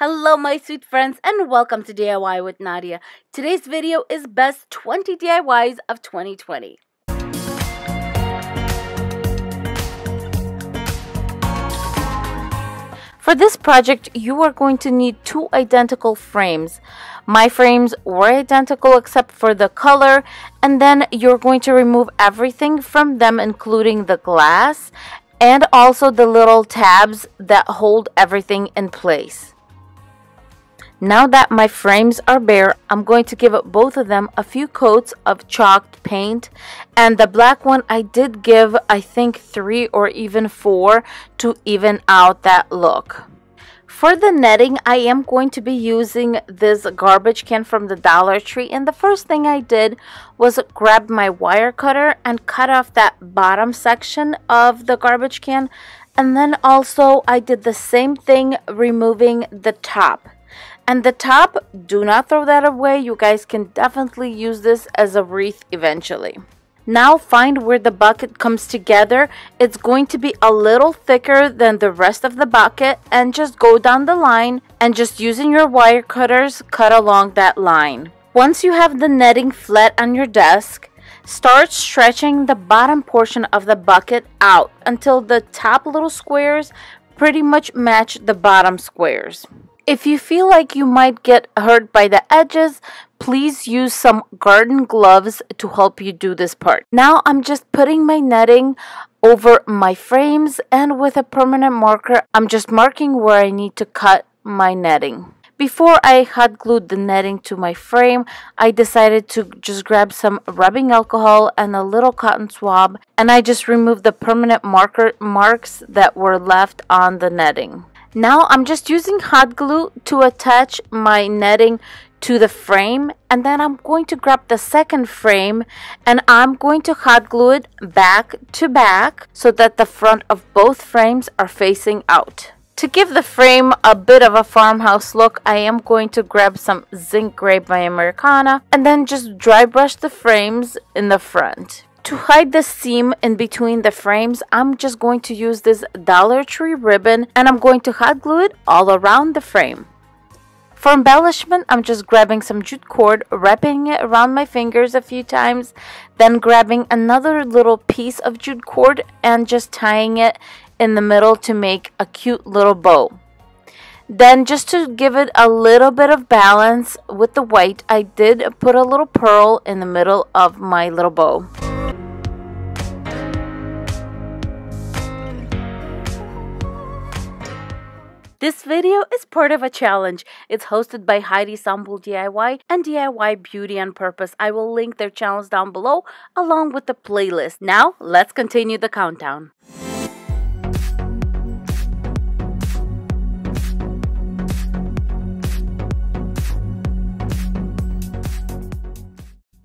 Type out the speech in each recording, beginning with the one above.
Hello my sweet friends and welcome to DIY with Nadia. Today's video is best 20 DIYs of 2020. For this project, you are going to need two identical frames. My frames were identical except for the color, and then you're going to remove everything from them, including the glass and also the little tabs that hold everything in place. Now that my frames are bare, I'm going to give both of them a few coats of chalked paint, and the black one I did give I think 3 or even 4 to even out that look. For the netting, I am going to be using this garbage can from the Dollar Tree, and the first thing I did was grab my wire cutter and cut off that bottom section of the garbage can, and then also I did the same thing removing the top. And the top, do not throw that away. You guys can definitely use this as a wreath eventually. Now find where the bucket comes together. It's going to be a little thicker than the rest of the bucket, and just go down the line and just using your wire cutters, cut along that line. Once you have the netting flat on your desk, start stretching the bottom portion of the bucket out until the top little squares pretty much match the bottom squares. If you feel like you might get hurt by the edges, please use some garden gloves to help you do this part. Now I'm just putting my netting over my frames, and with a permanent marker, I'm just marking where I need to cut my netting. Before I hot glued the netting to my frame, I decided to just grab some rubbing alcohol and a little cotton swab, and I just removed the permanent marker marks that were left on the netting. Now I'm just using hot glue to attach my netting to the frame, and then I'm going to grab the second frame and I'm going to hot glue it back to back so that the front of both frames are facing out. To give the frame a bit of a farmhouse look, I am going to grab some zinc gray by Americana and then just dry brush the frames in the front. To hide the seam in between the frames, I'm just going to use this Dollar Tree ribbon and I'm going to hot glue it all around the frame. For embellishment, I'm just grabbing some jute cord, wrapping it around my fingers a few times, then grabbing another little piece of jute cord and just tying it in the middle to make a cute little bow. Then just to give it a little bit of balance with the white, I did put a little pearl in the middle of my little bow. This video is part of a challenge. It's hosted by Heidi Sonboul DIY and DIY Beauty on Purpose. I will link their channels down below along with the playlist. Now, let's continue the countdown.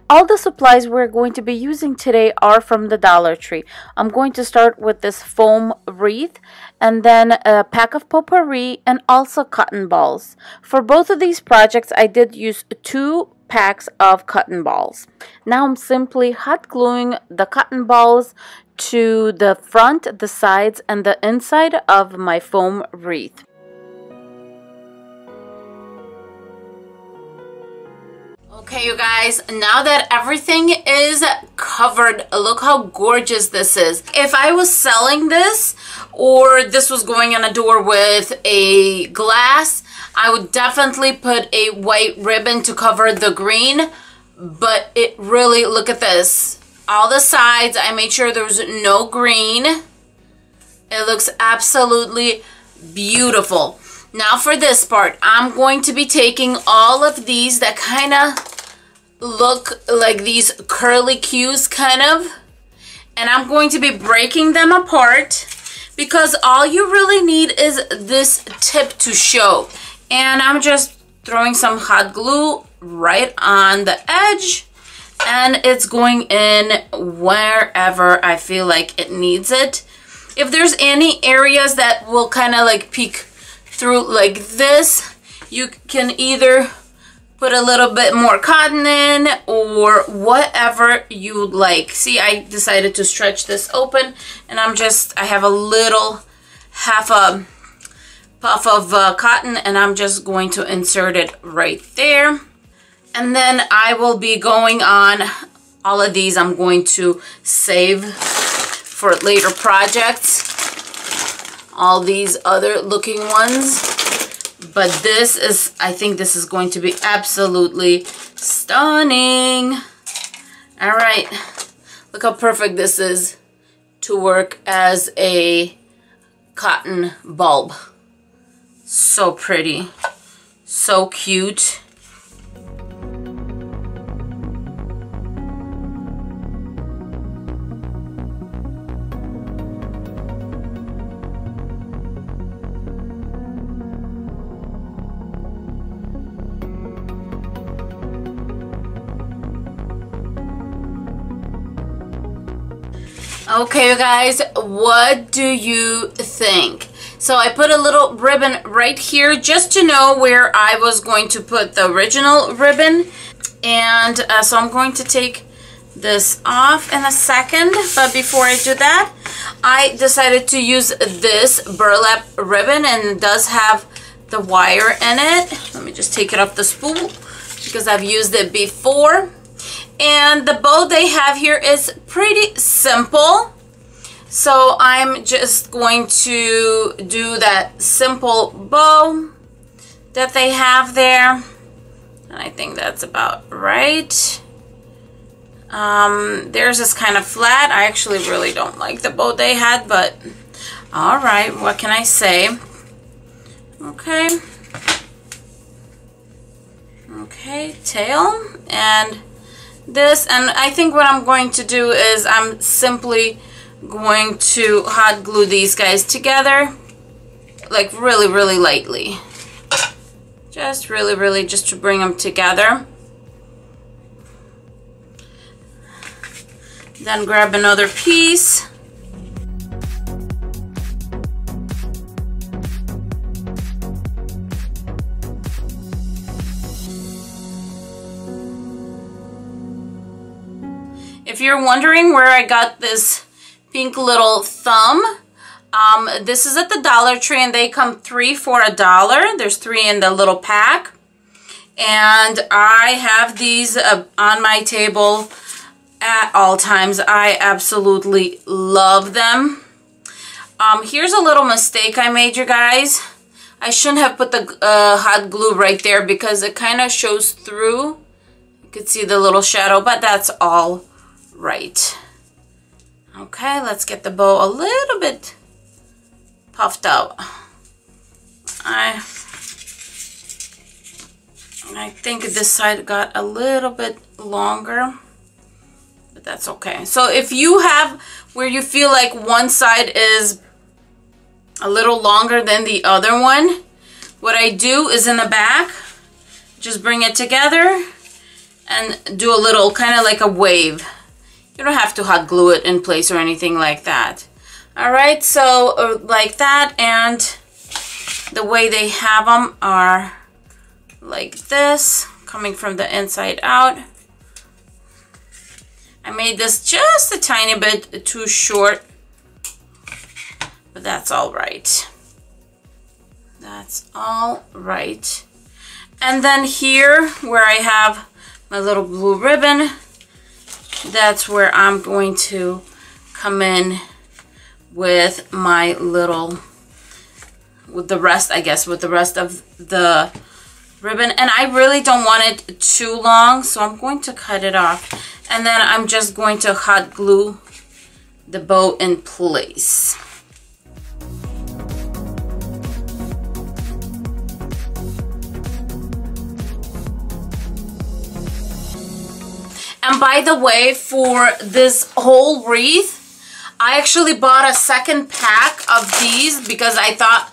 All the supplies we're going to be using today are from the Dollar Tree. I'm going to start with this foam wreath and then a pack of potpourri and also cotton balls. For both of these projects, I did use 2 packs of cotton balls. Now I'm simply hot gluing the cotton balls to the front, the sides, and the inside of my foam wreath. Okay, you guys, now that everything is covered, look how gorgeous this is. If I was selling this or this was going on a door with a glass, I would definitely put a white ribbon to cover the green, but it really, look at this. All the sides, I made sure there was no green. It looks absolutely beautiful. Now for this part, I'm going to be taking all of these that kind of look like these curly cues kind of, and I'm going to be breaking them apart because all you really need is this tip to show. And I'm just throwing some hot glue right on the edge, and it's going in wherever I feel like it needs it. If there's any areas that will kind of like peek through like this, you can either put a little bit more cotton in or whatever you like. See, I decided to stretch this open, and I have a little half a puff of cotton, and I'm just going to insert it right there. And then I will be going on all of these. I'm going to save for later projects, all these other looking ones, but this is, I think this is going to be absolutely stunning. All right, look how perfect this is to work as a cotton bulb. So pretty, so cute. Okay, you guys, what do you think? So I put a little ribbon right here just to know where I was going to put the original ribbon. And so I'm going to take this off in a second. But before I do that, I decided to use this burlap ribbon, and it does have the wire in it. Let me just take it off the spool because I've used it before. And the bow they have here is pretty simple, so I'm just going to do that simple bow that they have there, and I think that's about right. Theirs is kind of flat. I actually really don't like the bow they had, but all right, what can I say? Okay, okay, tail and this, and I think what I'm going to do is I'm simply going to hot glue these guys together, like really lightly, just really just to bring them together. Then grab another piece. If you're wondering where I got this pink little thumb, this is at the Dollar Tree, and they come 3 for $1. There's 3 in the little pack, and I have these on my table at all times. I absolutely love them. Here's a little mistake I made, you guys. I shouldn't have put the hot glue right there because it kind of shows through. You could see the little shadow, but that's all right. Okay, let's get the bow a little bit puffed out. I think this side got a little bit longer, but that's okay. So if you have where you feel like one side is a little longer than the other one, what I do is in the back, just bring it together and do a little kind of like a wave. You don't have to hot glue it in place or anything like that. All right, so like that, and the way they have them are like this, coming from the inside out. I made this just a tiny bit too short, but that's all right. That's all right. And then here where I have my little blue ribbon, that's where I'm going to come in with my little, with the rest of the ribbon. And I really don't want it too long, so I'm going to cut it off. And then I'm just going to hot glue the bow in place. And by the way, for this whole wreath, I actually bought a second pack of these because I thought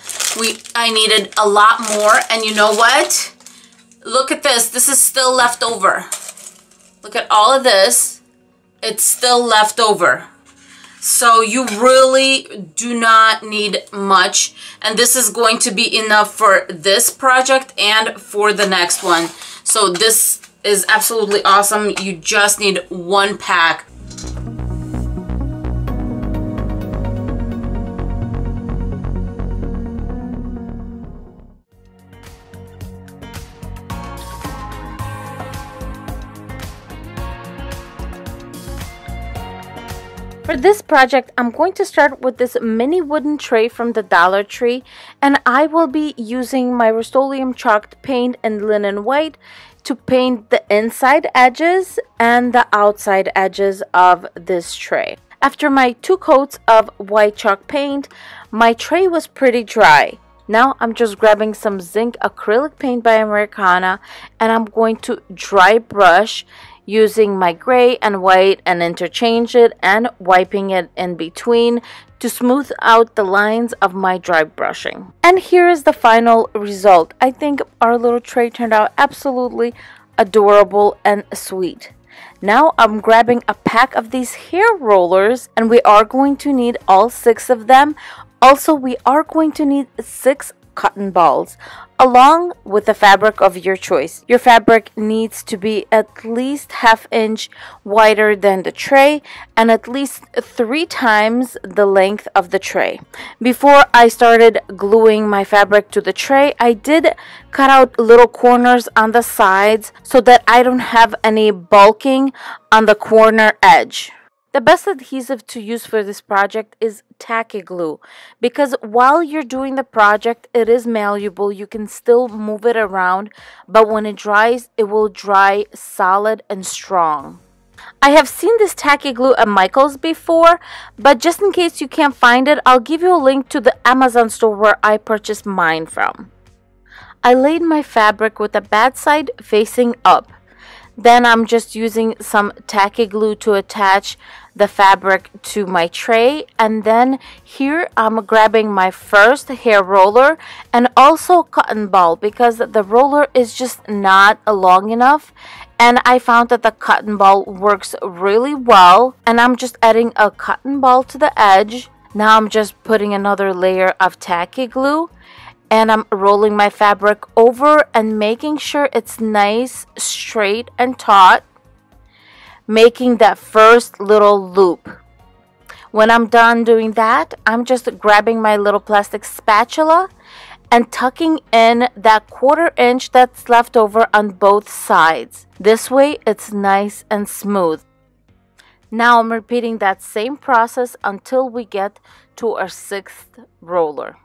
I needed a lot more. And you know what? Look at this. This is still left over. Look at all of this. It's still left over. So you really do not need much. And this is going to be enough for this project and for the next one. So this is absolutely awesome. You just need one pack. For this project, I'm going to start with this mini wooden tray from the Dollar Tree, and I will be using my Rust-Oleum chalked paint and linen white to paint the inside edges and the outside edges of this tray. After my two coats of white chalk paint, my tray was pretty dry. Now I'm just grabbing some zinc acrylic paint by Americana, and I'm going to dry brush using my gray and white and interchange it and wiping it in between to smooth out the lines of my dry brushing. And here is the final result. I think our little tray turned out absolutely adorable and sweet. Now I'm grabbing a pack of these hair rollers, and we are going to need all 6 of them. Also, we are going to need 6 cotton balls along with the fabric of your choice. Your fabric needs to be at least ½ inch wider than the tray and at least 3 times the length of the tray. Before I started gluing my fabric to the tray, I did cut out little corners on the sides so that I don't have any bulking on the corner edge. The best adhesive to use for this project is tacky glue, because while you're doing the project, it is malleable. You can still move it around, but when it dries, it will dry solid and strong. I have seen this tacky glue at Michael's before, but just in case you can't find it, I'll give you a link to the Amazon store where I purchased mine from. I laid my fabric with the bad side facing up. Then I'm just using some tacky glue to attach the fabric to my tray, and then here I'm grabbing my first hair roller and also cotton ball, because the roller is just not long enough and I found that the cotton ball works really well. And I'm just adding a cotton ball to the edge. Now I'm just putting another layer of tacky glue, and I'm rolling my fabric over and making sure it's nice, straight, and taut, making that first little loop. When I'm done doing that, I'm just grabbing my little plastic spatula and tucking in that 1/4 inch that's left over on both sides. This way, it's nice and smooth. Now I'm repeating that same process until we get to our 6th roller.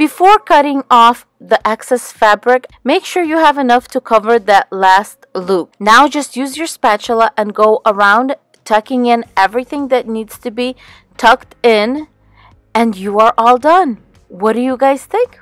Before cutting off the excess fabric, make sure you have enough to cover that last loop. Now just use your spatula and go around, tucking in everything that needs to be tucked in, and you are all done. What do you guys think?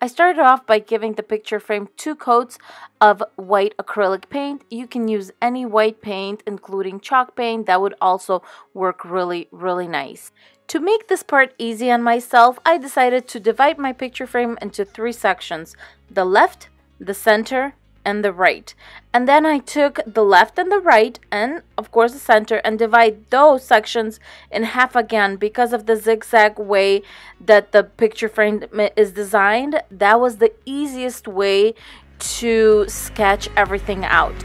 I started off by giving the picture frame 2 coats of white acrylic paint. You can use any white paint, including chalk paint. That would also work really, really nice. To make this part easy on myself, I decided to divide my picture frame into 3 sections: the left, the center, and the right. And then I took the left and the right, and of course the center, and divide those sections in half again. Because of the zigzag way that the picture frame is designed, that was the easiest way to sketch everything out.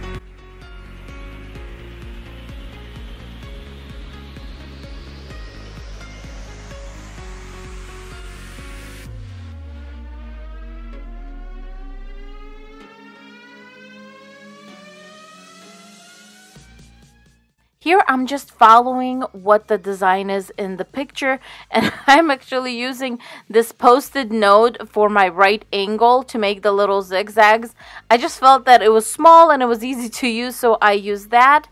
Here I'm just following what the design is in the picture, and I'm actually using this post-it note for my right angle to make the little zigzags. I just felt that it was small and it was easy to use, so I used that.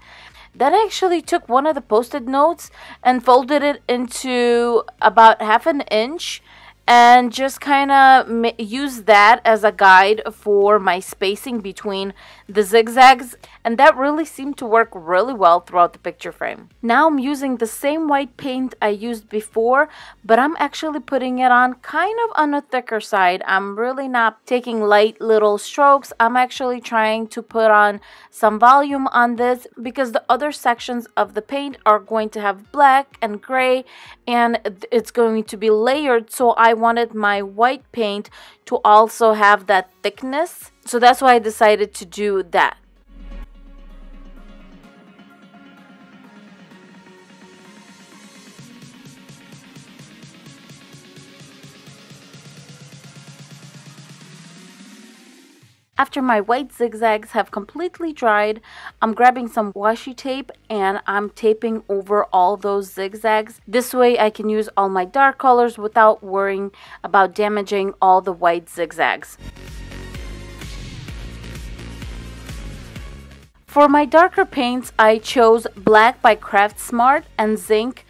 Then I actually took one of the post-it notes and folded it into about ½ an inch and just kind of use that as a guide for my spacing between the zigzags, and that really seemed to work really well throughout the picture frame. Now I'm using the same white paint I used before, but I'm actually putting it on kind of on a thicker side. I'm really not taking light little strokes. I'm actually trying to put on some volume on this because the other sections of the paint are going to have black and gray, and it's going to be layered, so I wanted my white paint to also have that thickness, so that's why I decided to do that. After my white zigzags have completely dried, I'm grabbing some washi tape and I'm taping over all those zigzags. This way I can use all my dark colors without worrying about damaging all the white zigzags. For my darker paints, I chose black by Craft Smart and zinc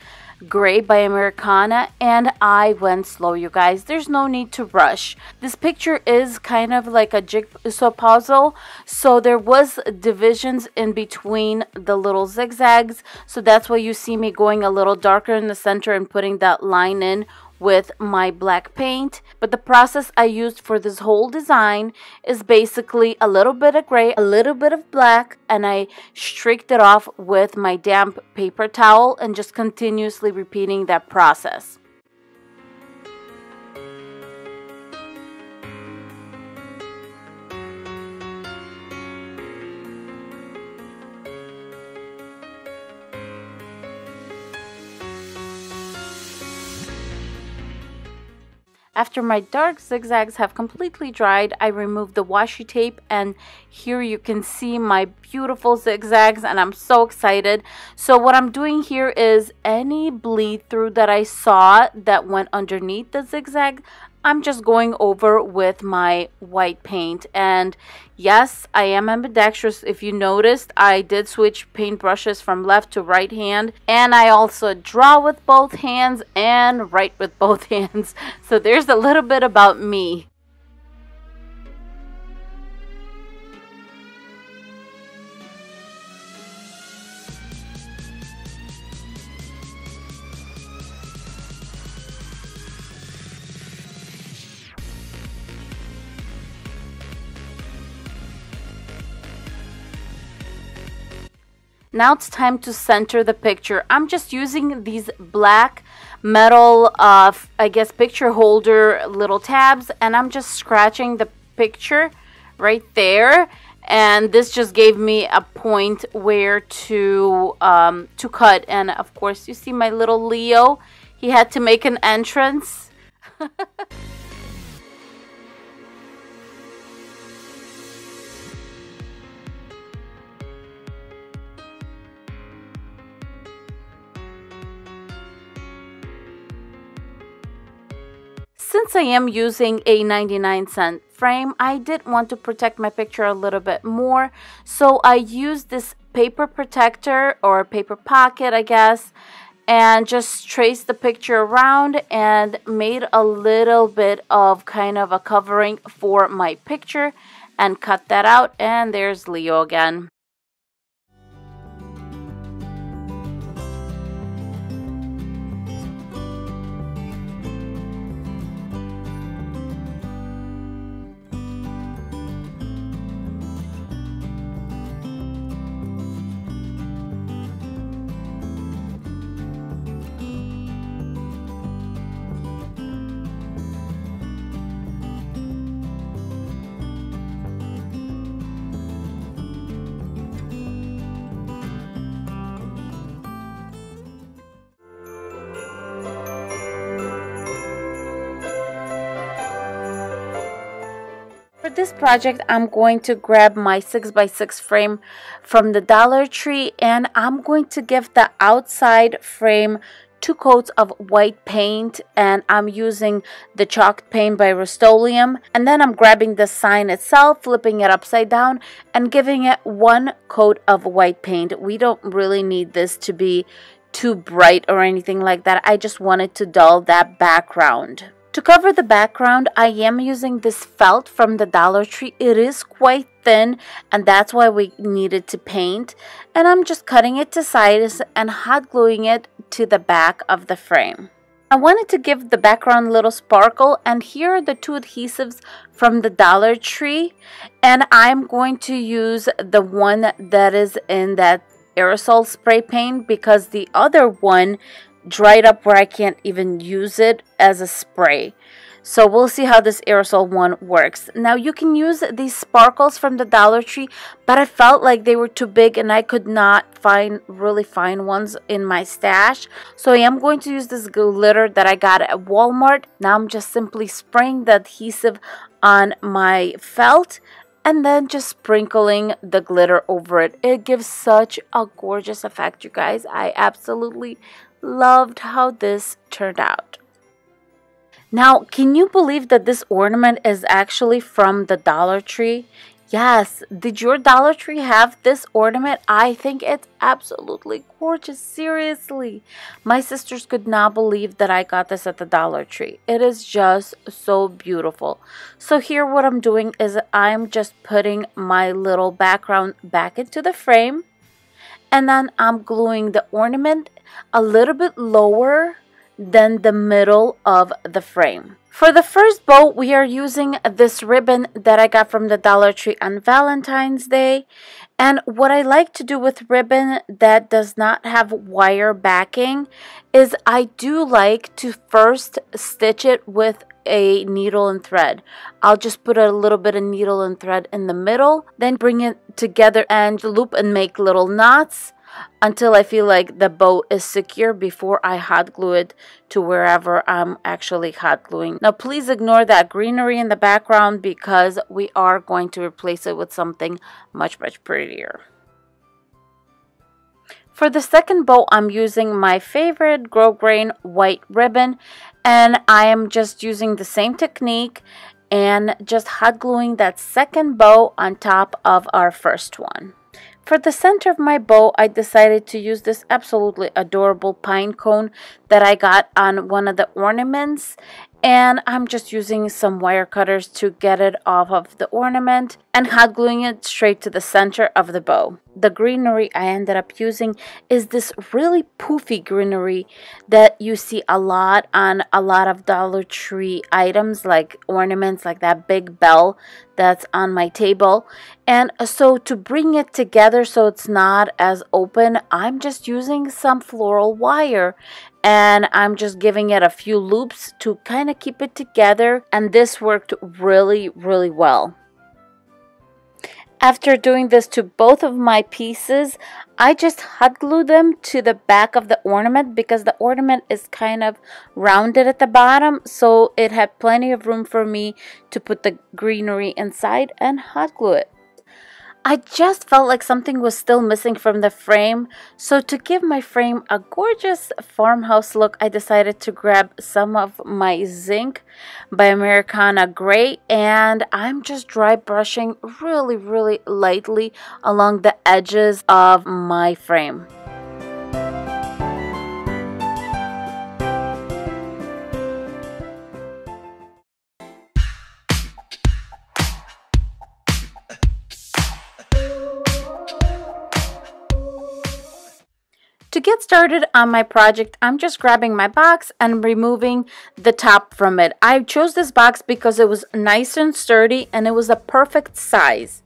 gray by Americana, and I went slow, you guys. There's no need to rush. This picture is kind of like a jigsaw puzzle, so there was divisions in between the little zigzags, so that's why you see me going a little darker in the center and putting that line in with my black paint. But the process I used for this whole design is basically a little bit of gray, a little bit of black, and I streaked it off with my damp paper towel and just continuously repeating that process. After my dark zigzags have completely dried, I removed the washi tape, and here you can see my beautiful zigzags, and I'm so excited. So what I'm doing here is any bleed through that I saw that went underneath the zigzag, I'm just going over with my white paint. And yes, I am ambidextrous. If you noticed, I did switch paint brushes from left to right hand, and I also draw with both hands and write with both hands. So there's a little bit about me. Now it's time to center the picture. I'm just using these black metal, I guess, picture holder little tabs, and I'm just scratching the picture right there. And this just gave me a point where to cut. And of course, you see my little Leo. He had to make an entrance. Since I am using a 99-cent frame, I did want to protect my picture a little bit more, so I used this paper protector or paper pocket, I guess, and just traced the picture around and made a little bit of kind of a covering for my picture and cut that out. And there's Leo again. This project, I'm going to grab my 6x6 frame from the Dollar Tree, and I'm going to give the outside frame two coats of white paint, and I'm using the chalk paint by Rust-Oleum, and then I'm grabbing the sign itself, flipping it upside down, and giving it one coat of white paint. We don't really need this to be too bright or anything like that. I just wanted to dull that background. To cover the background, I am using this felt from the Dollar Tree. It is quite thin and that's why we needed to paint. And I'm just cutting it to size and hot gluing it to the back of the frame. I wanted to give the background a little sparkle, and here are the two adhesives from the Dollar Tree, and I'm going to use the one that is in that aerosol spray paint because the other one dried up where I can't even use it as a spray. So we'll see how this aerosol one works. Now you can use these sparkles from the Dollar Tree, but I felt like they were too big and I could not find really fine ones in my stash. So I am going to use this glitter that I got at Walmart. Now I'm just simply spraying the adhesive on my felt and then just sprinkling the glitter over it. It gives such a gorgeous effect, you guys. I absolutely loved how this turned out. Now, can you believe that this ornament is actually from the Dollar Tree? Yes, did your Dollar Tree have this ornament? I think it's absolutely gorgeous, seriously. My sisters could not believe that I got this at the Dollar Tree. It is just so beautiful. So here what I'm doing is I'm just putting my little background back into the frame. And then I'm gluing the ornament a little bit lower than the middle of the frame. For the first bow, we are using this ribbon that I got from the Dollar Tree on Valentine's Day. And what I like to do with ribbon that does not have wire backing is I do like to first stitch it with a needle and thread. I'll just put a little bit of needle and thread in the middle, then bring it together and loop and make little knots until I feel like the bow is secure before I hot glue it to wherever I'm actually hot gluing. Now please ignore that greenery in the background because we are going to replace it with something much prettier. For the second bow, I'm using my favorite grosgrain white ribbon, and I am just using the same technique and just hot gluing that second bow on top of our first one. For the center of my bow, I decided to use this absolutely adorable pine cone that I got on one of the ornaments, and I'm just using some wire cutters to get it off of the ornament and hot gluing it straight to the center of the bow. The greenery I ended up using is this really poofy greenery that you see a lot on a lot of Dollar Tree items, like ornaments, like that big bell that's on my table. And so to bring it together so it's not as open, I'm just using some floral wire and I'm just giving it a few loops to kind of keep it together, and this worked really well. After doing this to both of my pieces, I just hot glue them to the back of the ornament because the ornament is kind of rounded at the bottom, so it had plenty of room for me to put the greenery inside and hot glue it. I just felt like something was still missing from the frame, so to give my frame a gorgeous farmhouse look, I decided to grab some of my zinc by Americana gray, and I'm just dry brushing really lightly along the edges of my frame. To get started on my project, I'm just grabbing my box and removing the top from it. I chose this box because it was nice and sturdy and it was a perfect size.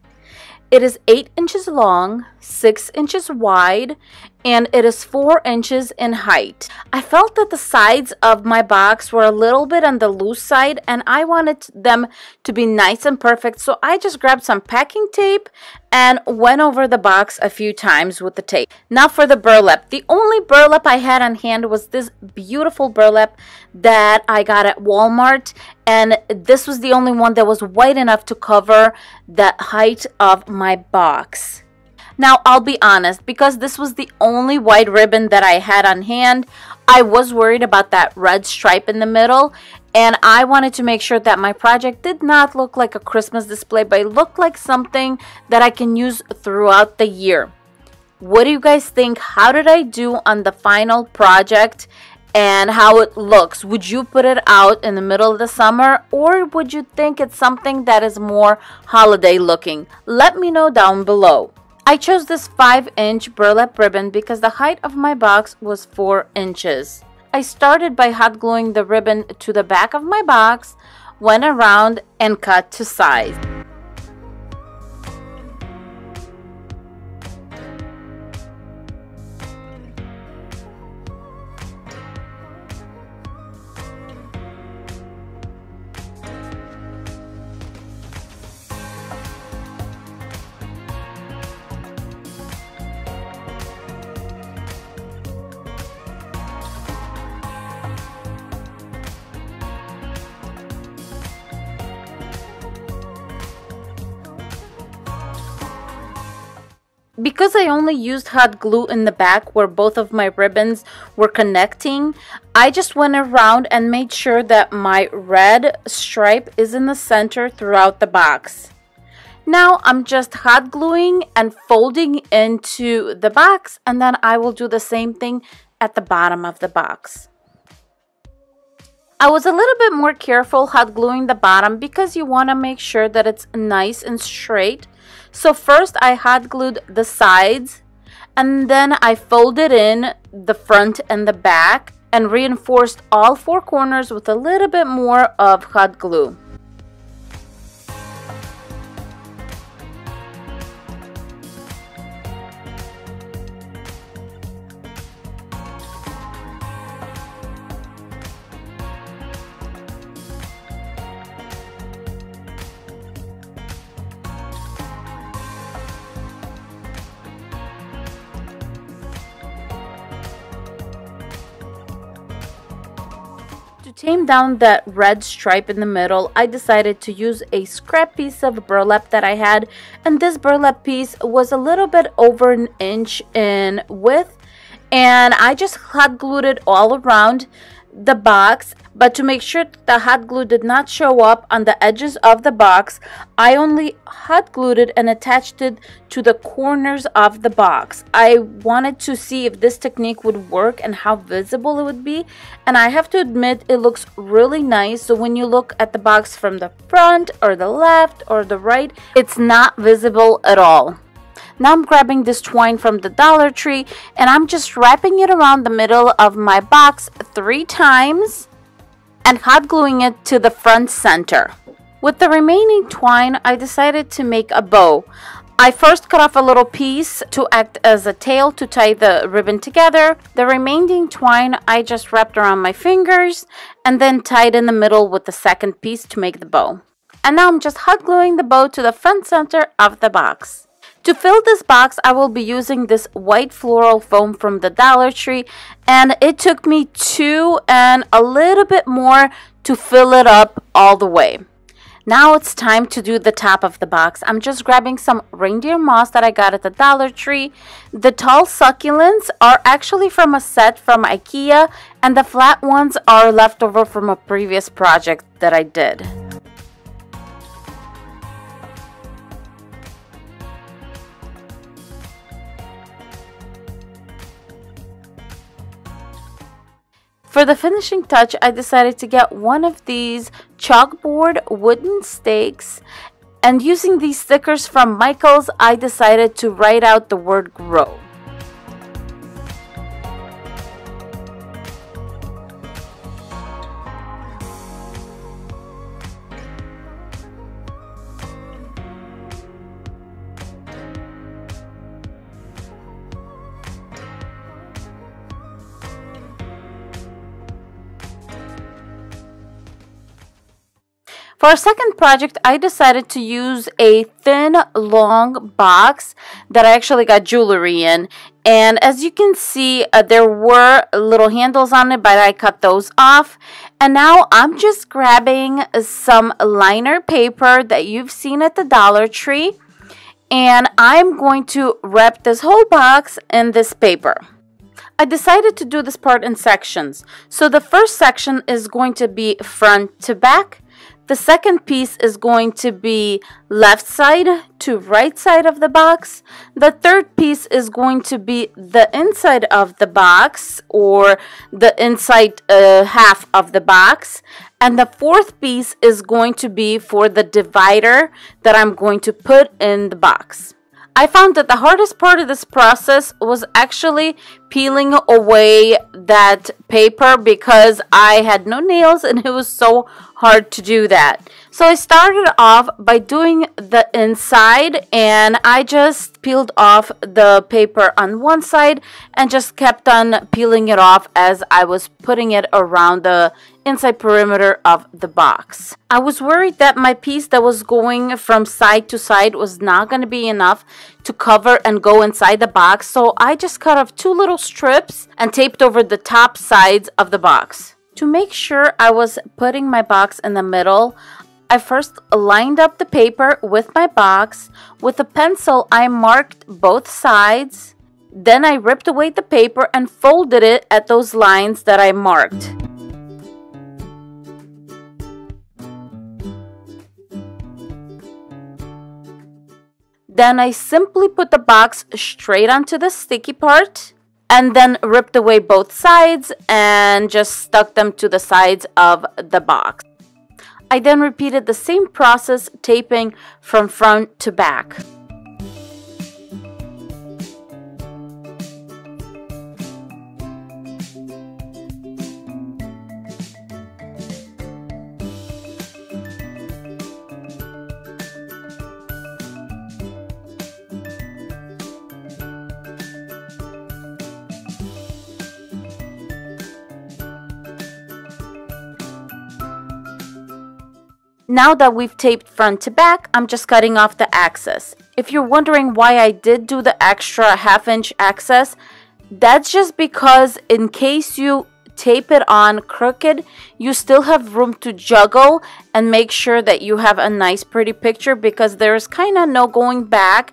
It is 8 inches long, 6 inches wide, and it is 4 inches in height. I felt that the sides of my box were a little bit on the loose side and I wanted them to be nice and perfect, so I just grabbed some packing tape and went over the box a few times with the tape. Now for the burlap. The only burlap I had on hand was this beautiful burlap that I got at Walmart, and this was the only one that was wide enough to cover the height of my box. Now, I'll be honest, because this was the only white ribbon that I had on hand, I was worried about that red stripe in the middle, and I wanted to make sure that my project did not look like a Christmas display, but it looked like something that I can use throughout the year. What do you guys think? How did I do on the final project? and how it looks. Would you put it out in the middle of the summer, or would you think it's something that is more holiday looking? Let me know down below. I chose this 5-inch burlap ribbon because the height of my box was 4 inches. I started by hot gluing the ribbon to the back of my box, went around and cut to size. Because I only used hot glue in the back where both of my ribbons were connecting, I just went around and made sure that my red stripe is in the center throughout the box. Now I'm just hot gluing and folding into the box, and then I will do the same thing at the bottom of the box. I was a little bit more careful hot gluing the bottom because you want to make sure that it's nice and straight. So first I hot glued the sides, and then I folded in the front and the back and reinforced all 4 corners with a little bit more of hot glue. Tame down that red stripe in the middle, I decided to use a scrap piece of burlap that I had, and this burlap piece was a little bit over an inch in width, and I just hot glued it all around the box. But to make sure the hot glue did not show up on the edges of the box, I only hot glued it and attached it to the corners of the box. I wanted to see if this technique would work and how visible it would be, and I have to admit it looks really nice. So when you look at the box from the front or the left or the right, it's not visible at all. Now I'm grabbing this twine from the Dollar Tree and I'm just wrapping it around the middle of my box 3 times and hot gluing it to the front center. With the remaining twine, I decided to make a bow. I first cut off a little piece to act as a tail to tie the ribbon together. The remaining twine I just wrapped around my fingers and then tied in the middle with the second piece to make the bow. And now I'm just hot gluing the bow to the front center of the box. To fill this box, I will be using this white floral foam from the Dollar Tree, and it took me 2 and a little bit more to fill it up all the way. Now it's time to do the top of the box. I'm just grabbing some reindeer moss that I got at the Dollar Tree. The tall succulents are actually from a set from IKEA, and the flat ones are left over from a previous project that I did. For the finishing touch, I decided to get one of these chalkboard wooden stakes, and using these stickers from Michael's, I decided to write out the word grow. For our second project, I decided to use a thin, long box that I actually got jewelry in. And as you can see, there were little handles on it, but I cut those off. And now I'm just grabbing some liner paper that you've seen at the Dollar Tree. And I'm going to wrap this whole box in this paper. I decided to do this part in sections. So the first section is going to be front to back. The second piece is going to be left side to right side of the box. The third piece is going to be the inside of the box, or the inside half of the box. And the fourth piece is going to be for the divider that I'm going to put in the box. I found that the hardest part of this process was actually peeling away that paper because I had no nails and it was so hard to do that. So I started off by doing the inside, and I just peeled off the paper on one side and just kept on peeling it off as I was putting it around the inside perimeter of the box. I was worried that my piece that was going from side to side was not going to be enough to cover and go inside the box, so I just cut off two little strips and taped over the top sides of the box. To make sure I was putting my box in the middle, I first lined up the paper with my box. With a pencil, I marked both sides. Then I ripped away the paper and folded it at those lines that I marked. Then I simply put the box straight onto the sticky part and then ripped away both sides and just stuck them to the sides of the box. I then repeated the same process, taping from front to back. Now that we've taped front to back, I'm just cutting off the excess. If you're wondering why I did do the extra half-inch excess, that's just because in case you tape it on crooked, you still have room to juggle and make sure that you have a nice pretty picture, because there's kind of no going back.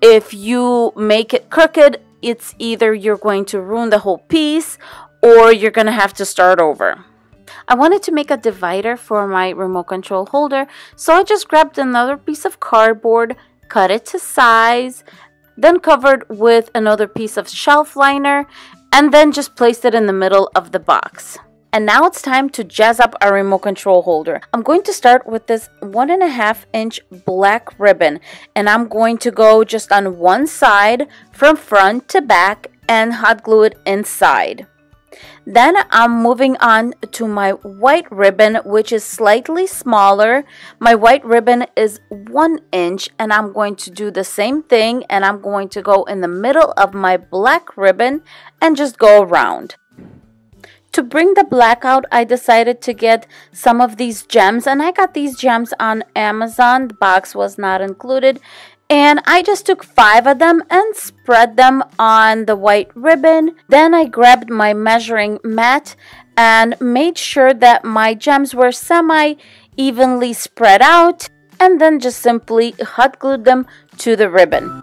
If you make it crooked, it's either you're going to ruin the whole piece or you're going to have to start over. I wanted to make a divider for my remote control holder, so I just grabbed another piece of cardboard, cut it to size, then covered with another piece of shelf liner, and then just placed it in the middle of the box. And now it's time to jazz up our remote control holder. I'm going to start with this 1.5 inch black ribbon, and I'm going to go just on one side from front to back and hot glue it inside. Then I'm moving on to my white ribbon, which is slightly smaller. My white ribbon is 1 inch, and I'm going to do the same thing, and I'm going to go in the middle of my black ribbon and just go around. To bring the black out, I decided to get some of these gems, and I got these gems on Amazon. The box was not included. And I just took 5 of them and spread them on the white ribbon. Then I grabbed my measuring mat and made sure that my gems were semi-evenly spread out, and then just simply hot glued them to the ribbon.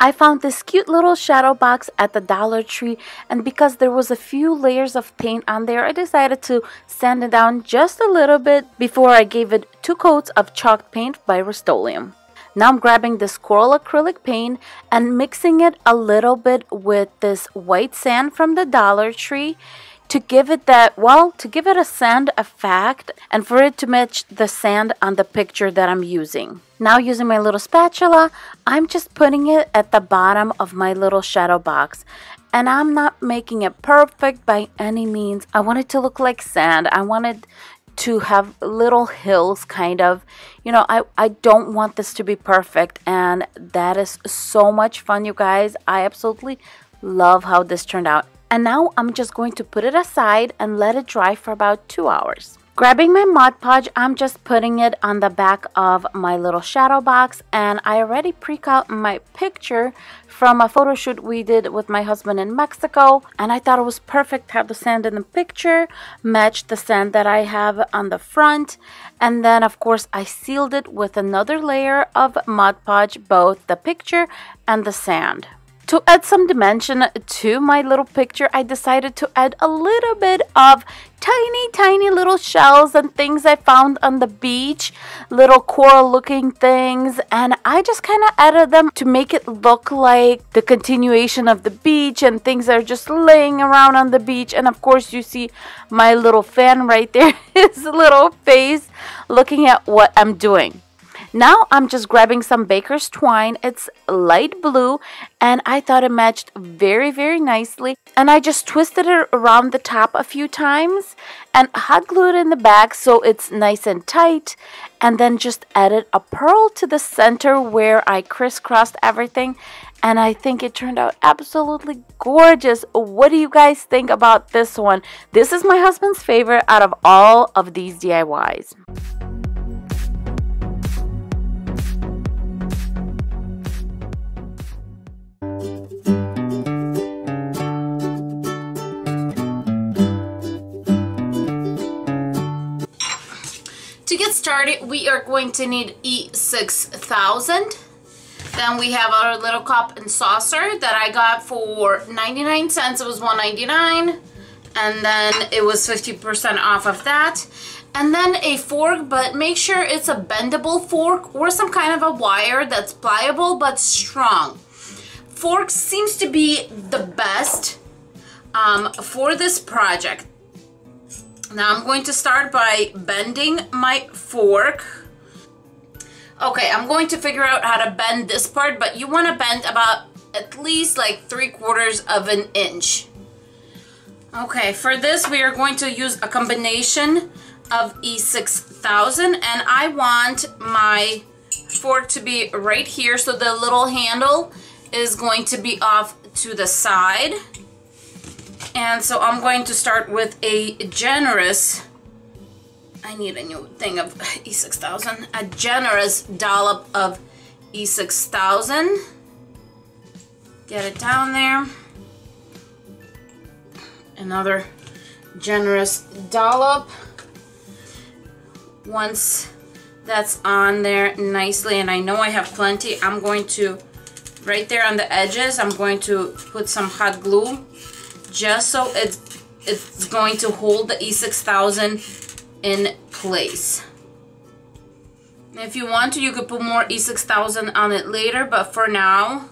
I found this cute little shadow box at the Dollar Tree, and because there was a few layers of paint on there, I decided to sand it down just a little bit before I gave it 2 coats of chalk paint by Rust-Oleum. Now I'm grabbing this coral acrylic paint and mixing it a little bit with this white sand from the Dollar Tree to give it that, well, to give it a sand effect and for it to match the sand on the picture that I'm using. Now using my little spatula, I'm just putting it at the bottom of my little shadow box. And I'm not making it perfect by any means. I want it to look like sand. I want it to have little hills, kind of. You know, I don't want this to be perfect. And that is so much fun, you guys. I absolutely love how this turned out. And now I'm just going to put it aside and let it dry for about 2 hours. Grabbing my Mod Podge, I'm just putting it on the back of my little shadow box, and I already pre-cut my picture from a photo shoot we did with my husband in Mexico, and I thought it was perfect how the sand in the picture matched the sand that I have on the front. And then of course I sealed it with another layer of Mod Podge, both the picture and the sand. To add some dimension to my little picture, I decided to add a little bit of tiny little shells and things I found on the beach, little coral looking things, and I just kind of added them to make it look like the continuation of the beach and things that are just laying around on the beach. And of course you see my little fan right there, his little face looking at what I'm doing. Now I'm just grabbing some baker's twine. It's light blue and I thought it matched very nicely, and I just twisted it around the top a few times and hot glued it in the back so it's nice and tight, and then just added a pearl to the center where I crisscrossed everything, and I think it turned out absolutely gorgeous. What do you guys think about this one? This is my husband's favorite out of all of these DIYs. To get started, we are going to need E6000. Then we have our little cup and saucer that I got for 99 cents. It was $1.99, and then it was 50% off of that. And then a fork, but make sure it's a bendable fork or some kind of a wire that's pliable but strong. Fork seems to be the best for this project. Now I'm going to start by bending my fork. Okay, I'm going to figure out how to bend this part, but you want to bend about at least like 3/4 of an inch. Okay, for this we are going to use a combination of E6000, and I want my fork to be right here, so the little handle is going to be off to the side. And so I'm going to start with a generous, I need a new thing of E6000, a generous dollop of E6000. Get it down there. Another generous dollop. Once that's on there nicely, and I know I have plenty, I'm going to, right there on the edges, I'm going to put some hot glue, just so it's going to hold the E6000 in place. If you want to, you could put more E6000 on it later, but for now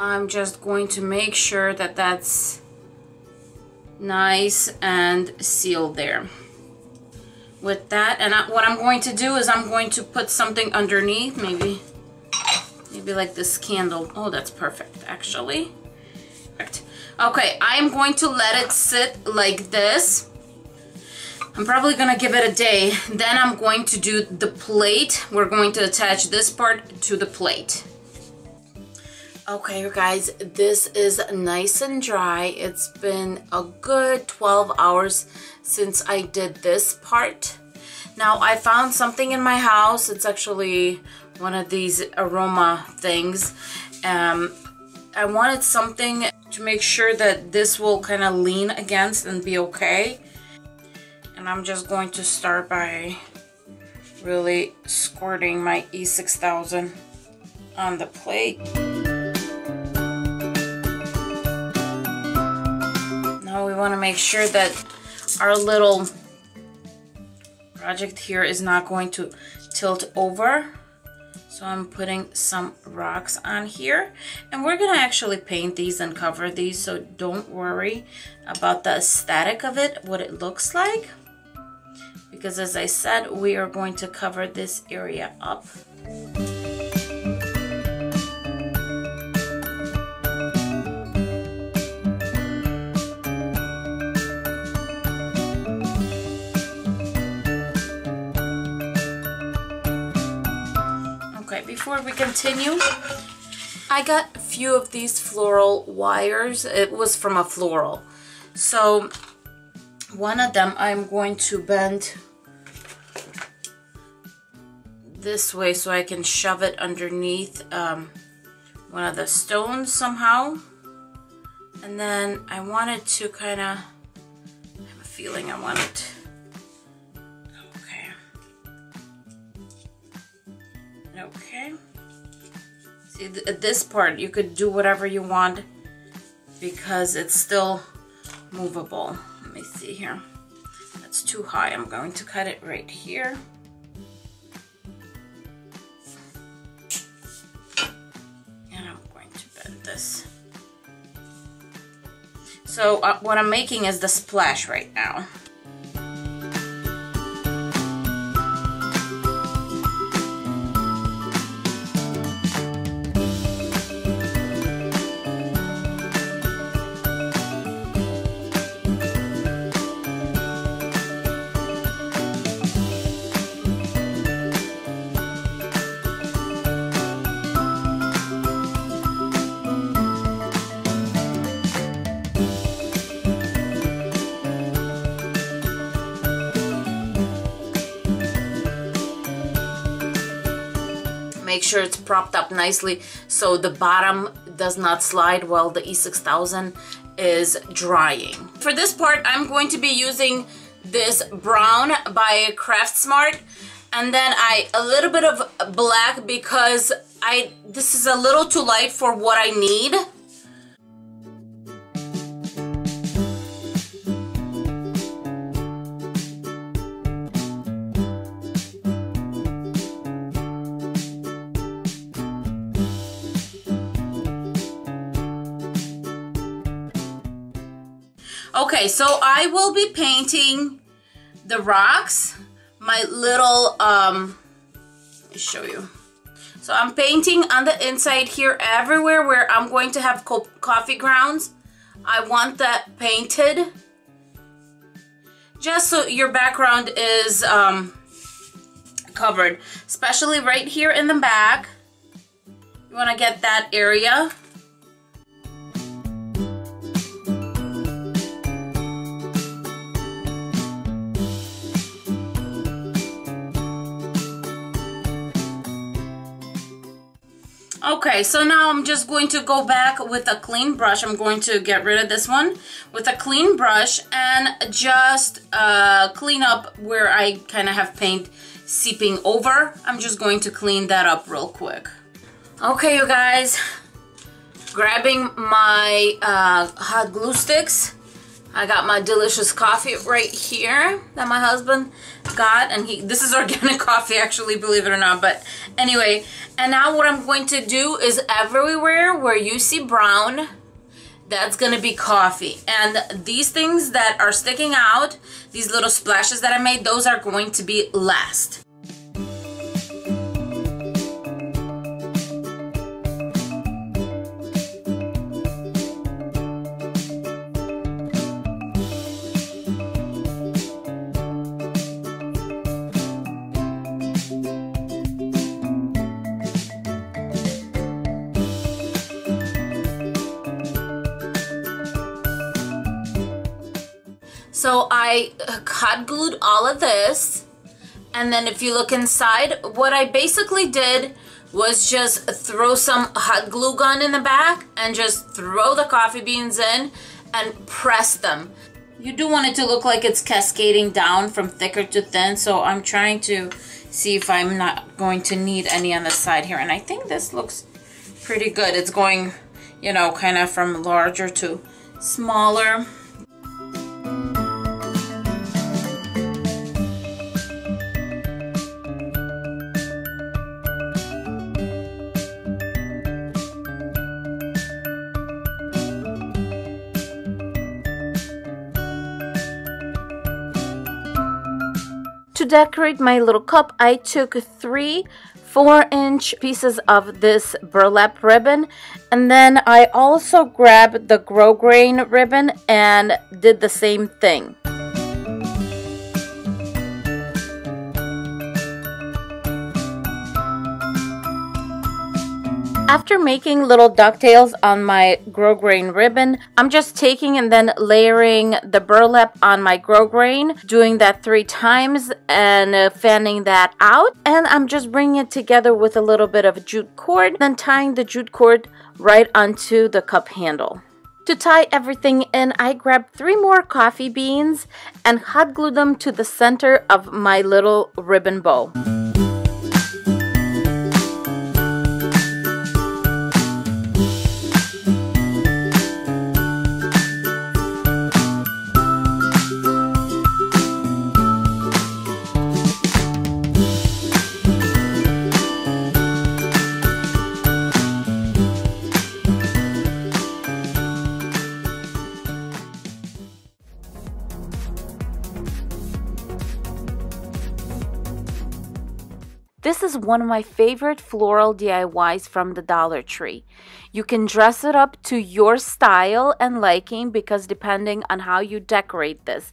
I'm just going to make sure that that's nice and sealed there with that. And what I'm going to do is I'm going to put something underneath, maybe like this candle. Oh, that's perfect, actually. Okay, I'm going to let it sit like this. I'm probably gonna give it a day. Then I'm going to do the plate. We're going to attach this part to the plate. Okay, you guys, this is nice and dry. It's been a good 12 hours since I did this part. Now, I found something in my house. It's actually one of these aroma things. I wanted something to make sure that this will kind of lean against and be okay. And I'm just going to start by really squirting my E6000 on the plate. Now we want to make sure that our little project here is not going to tilt over. So I'm putting some rocks on here, and we're gonna actually paint these and cover these, so don't worry about the aesthetic of it, what it looks like, because as I said, we are going to cover this area up. Before we continue, I got a few of these floral wires. It was from a floral. So One of them I'm going to bend this way so I can shove it underneath one of the stones somehow. And then I wanted to kind of, I have a feeling I want it. Okay. See, at this part you could do whatever you want because it's still movable. Let me see here. That's too high. I'm going to cut it right here. And I'm going to bend this. So what I'm making is the splash right now. Make sure it's propped up nicely so the bottom does not slide while the E6000 is drying. For this part, I'm going to be using this brown by Craft Smart, and then a little bit of black because this is a little too light for what I need. Okay, so I will be painting the rocks, my little, let me show you. So I'm painting on the inside here everywhere where I'm going to have coffee grounds. I want that painted just so your background is covered, especially right here in the back. You want to get that area. Okay, so now I'm just going to go back with a clean brush. I'm going to get rid of this one with a clean brush and just clean up where I kind of have paint seeping over. I'm just going to clean that up real quick. Okay, you guys, grabbing my hot glue sticks. I got my delicious coffee right here that my husband got, and this is organic coffee, actually, believe it or not, but anyway. And now what I'm going to do is everywhere where you see brown, that's gonna be coffee. And these things that are sticking out, these little splashes that I made, those are going to be last. So I hot glued all of this, and then if you look inside, what I basically did was just throw some hot glue gun in the back and just throw the coffee beans in and press them. You do want it to look like it's cascading down from thicker to thin, so I'm trying to see if I'm not going to need any on the side here, and I think this looks pretty good. It's going, you know, kind of from larger to smaller. To decorate my little cup, I took 3 4-inch pieces of this burlap ribbon, and then I also grabbed the grosgrain ribbon and did the same thing. After making little ducktails on my grosgrain ribbon, I'm just taking and then layering the burlap on my grosgrain, doing that 3 times and fanning that out. And I'm just bringing it together with a little bit of jute cord, then tying the jute cord right onto the cup handle. To tie everything in, I grabbed 3 more coffee beans and hot glued them to the center of my little ribbon bow. This is one of my favorite floral DIYs from the Dollar Tree. You can dress it up to your style and liking because depending on how you decorate this.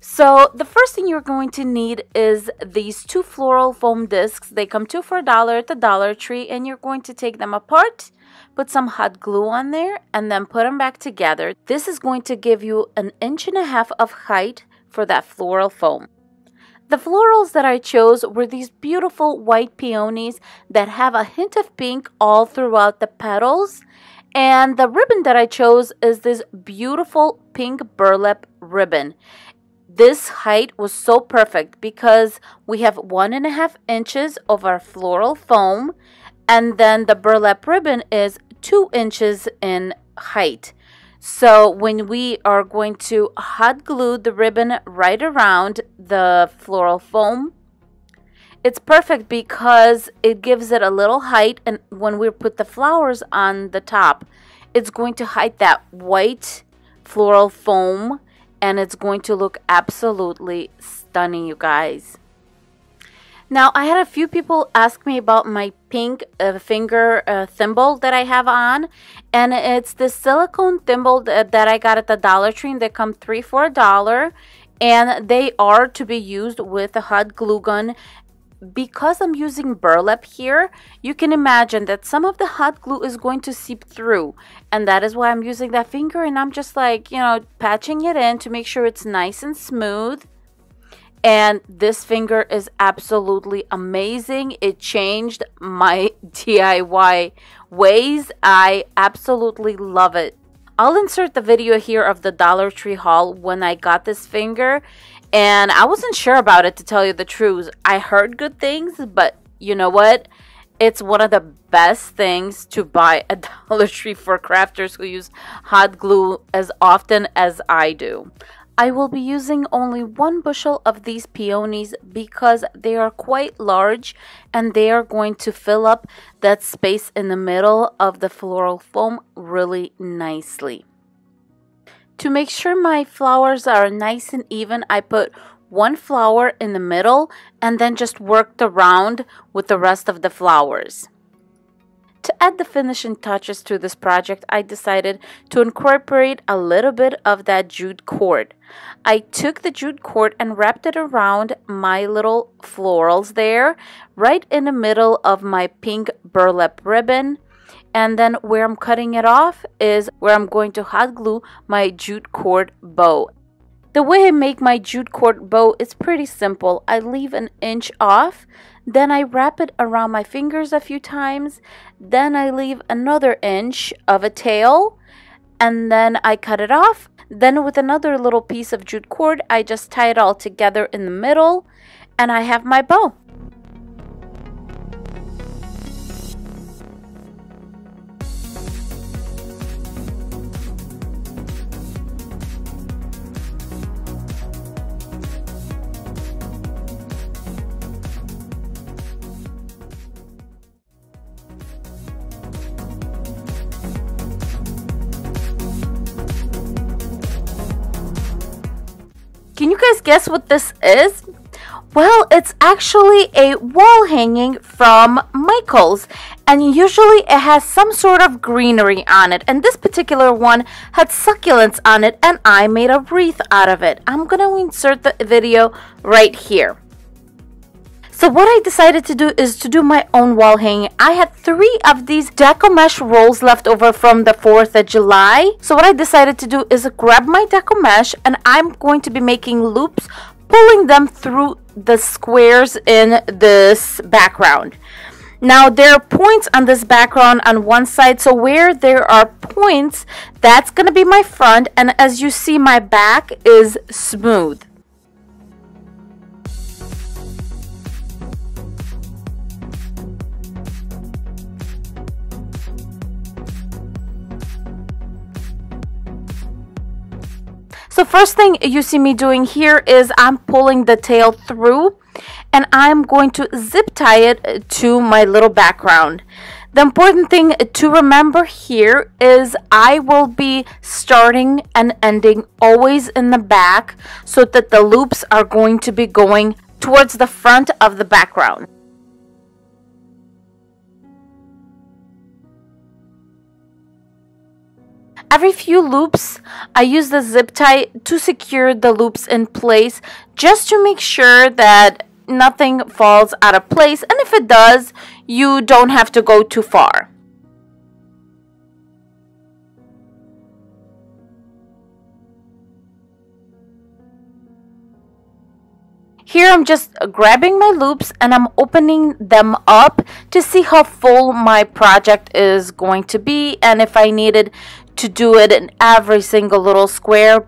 So the first thing you're going to need is these 2 floral foam discs. They come 2 for $1 at the Dollar Tree, and you're going to take them apart, put some hot glue on there, and then put them back together. This is going to give you 1.5 inches of height for that floral foam. The florals that I chose were these beautiful white peonies that have a hint of pink all throughout the petals. And the ribbon that I chose is this beautiful pink burlap ribbon. This height was so perfect because we have 1.5 inches of our floral foam, and then the burlap ribbon is 2 inches in height. So when we are going to hot glue the ribbon right around the floral foam, it's perfect because it gives it a little height, and when we put the flowers on the top, it's going to hide that white floral foam, and it's going to look absolutely stunning, you guys. Now, I had a few people ask me about my pink finger thimble that I have on. And it's this silicone thimble that I got at the Dollar Tree. And they come 3 for $1. And they are to be used with a hot glue gun. Because I'm using burlap here, you can imagine that some of the hot glue is going to seep through. And that is why I'm using that finger. And I'm just like, you know, patching it in to make sure it's nice and smooth. And this finger is absolutely amazing. It changed my DIY ways. I absolutely love it. I'll insert the video here of the Dollar Tree haul when I got this finger. And I wasn't sure about it, to tell you the truth. I heard good things, but you know what? It's one of the best things to buy at Dollar Tree for crafters who use hot glue as often as I do. I will be using only 1 bushel of these peonies because they are quite large and they are going to fill up that space in the middle of the floral foam really nicely. To make sure my flowers are nice and even, I put 1 flower in the middle and then just work the round with the rest of the flowers. To add the finishing touches to this project, I decided to incorporate a little bit of that jute cord. I took the jute cord and wrapped it around my little florals there, right in the middle of my pink burlap ribbon. And then where I'm cutting it off is where I'm going to hot glue my jute cord bow. The way I make my jute cord bow is pretty simple. I leave 1 inch off, then I wrap it around my fingers a few times, then I leave another 1 inch of a tail, and then I cut it off. Then with another little piece of jute cord, I just tie it all together in the middle, and I have my bow. Can you guys guess what this is? Well, it's actually a wall hanging from Michael's, and usually it has some sort of greenery on it, and this particular one had succulents on it, and I made a wreath out of it. I'm gonna insert the video right here. So what I decided to do is to do my own wall hanging. I had 3 of these Deco Mesh rolls left over from the 4th of July. So what I decided to do is grab my Deco Mesh, and I'm going to be making loops, pulling them through the squares in this background. Now there are points on this background on one side, so where there are points, that's going to be my front, and as you see, my back is smooth. So first thing you see me doing here is I'm pulling the tail through, and I'm going to zip tie it to my little background. The important thing to remember here is I will be starting and ending always in the back, so that the loops are going to be going towards the front of the background. Every few loops, I use the zip tie to secure the loops in place, just to make sure that nothing falls out of place, and if it does, you don't have to go too far. Here I'm just grabbing my loops and I'm opening them up to see how full my project is going to be, and if I needed to do it in every single little square.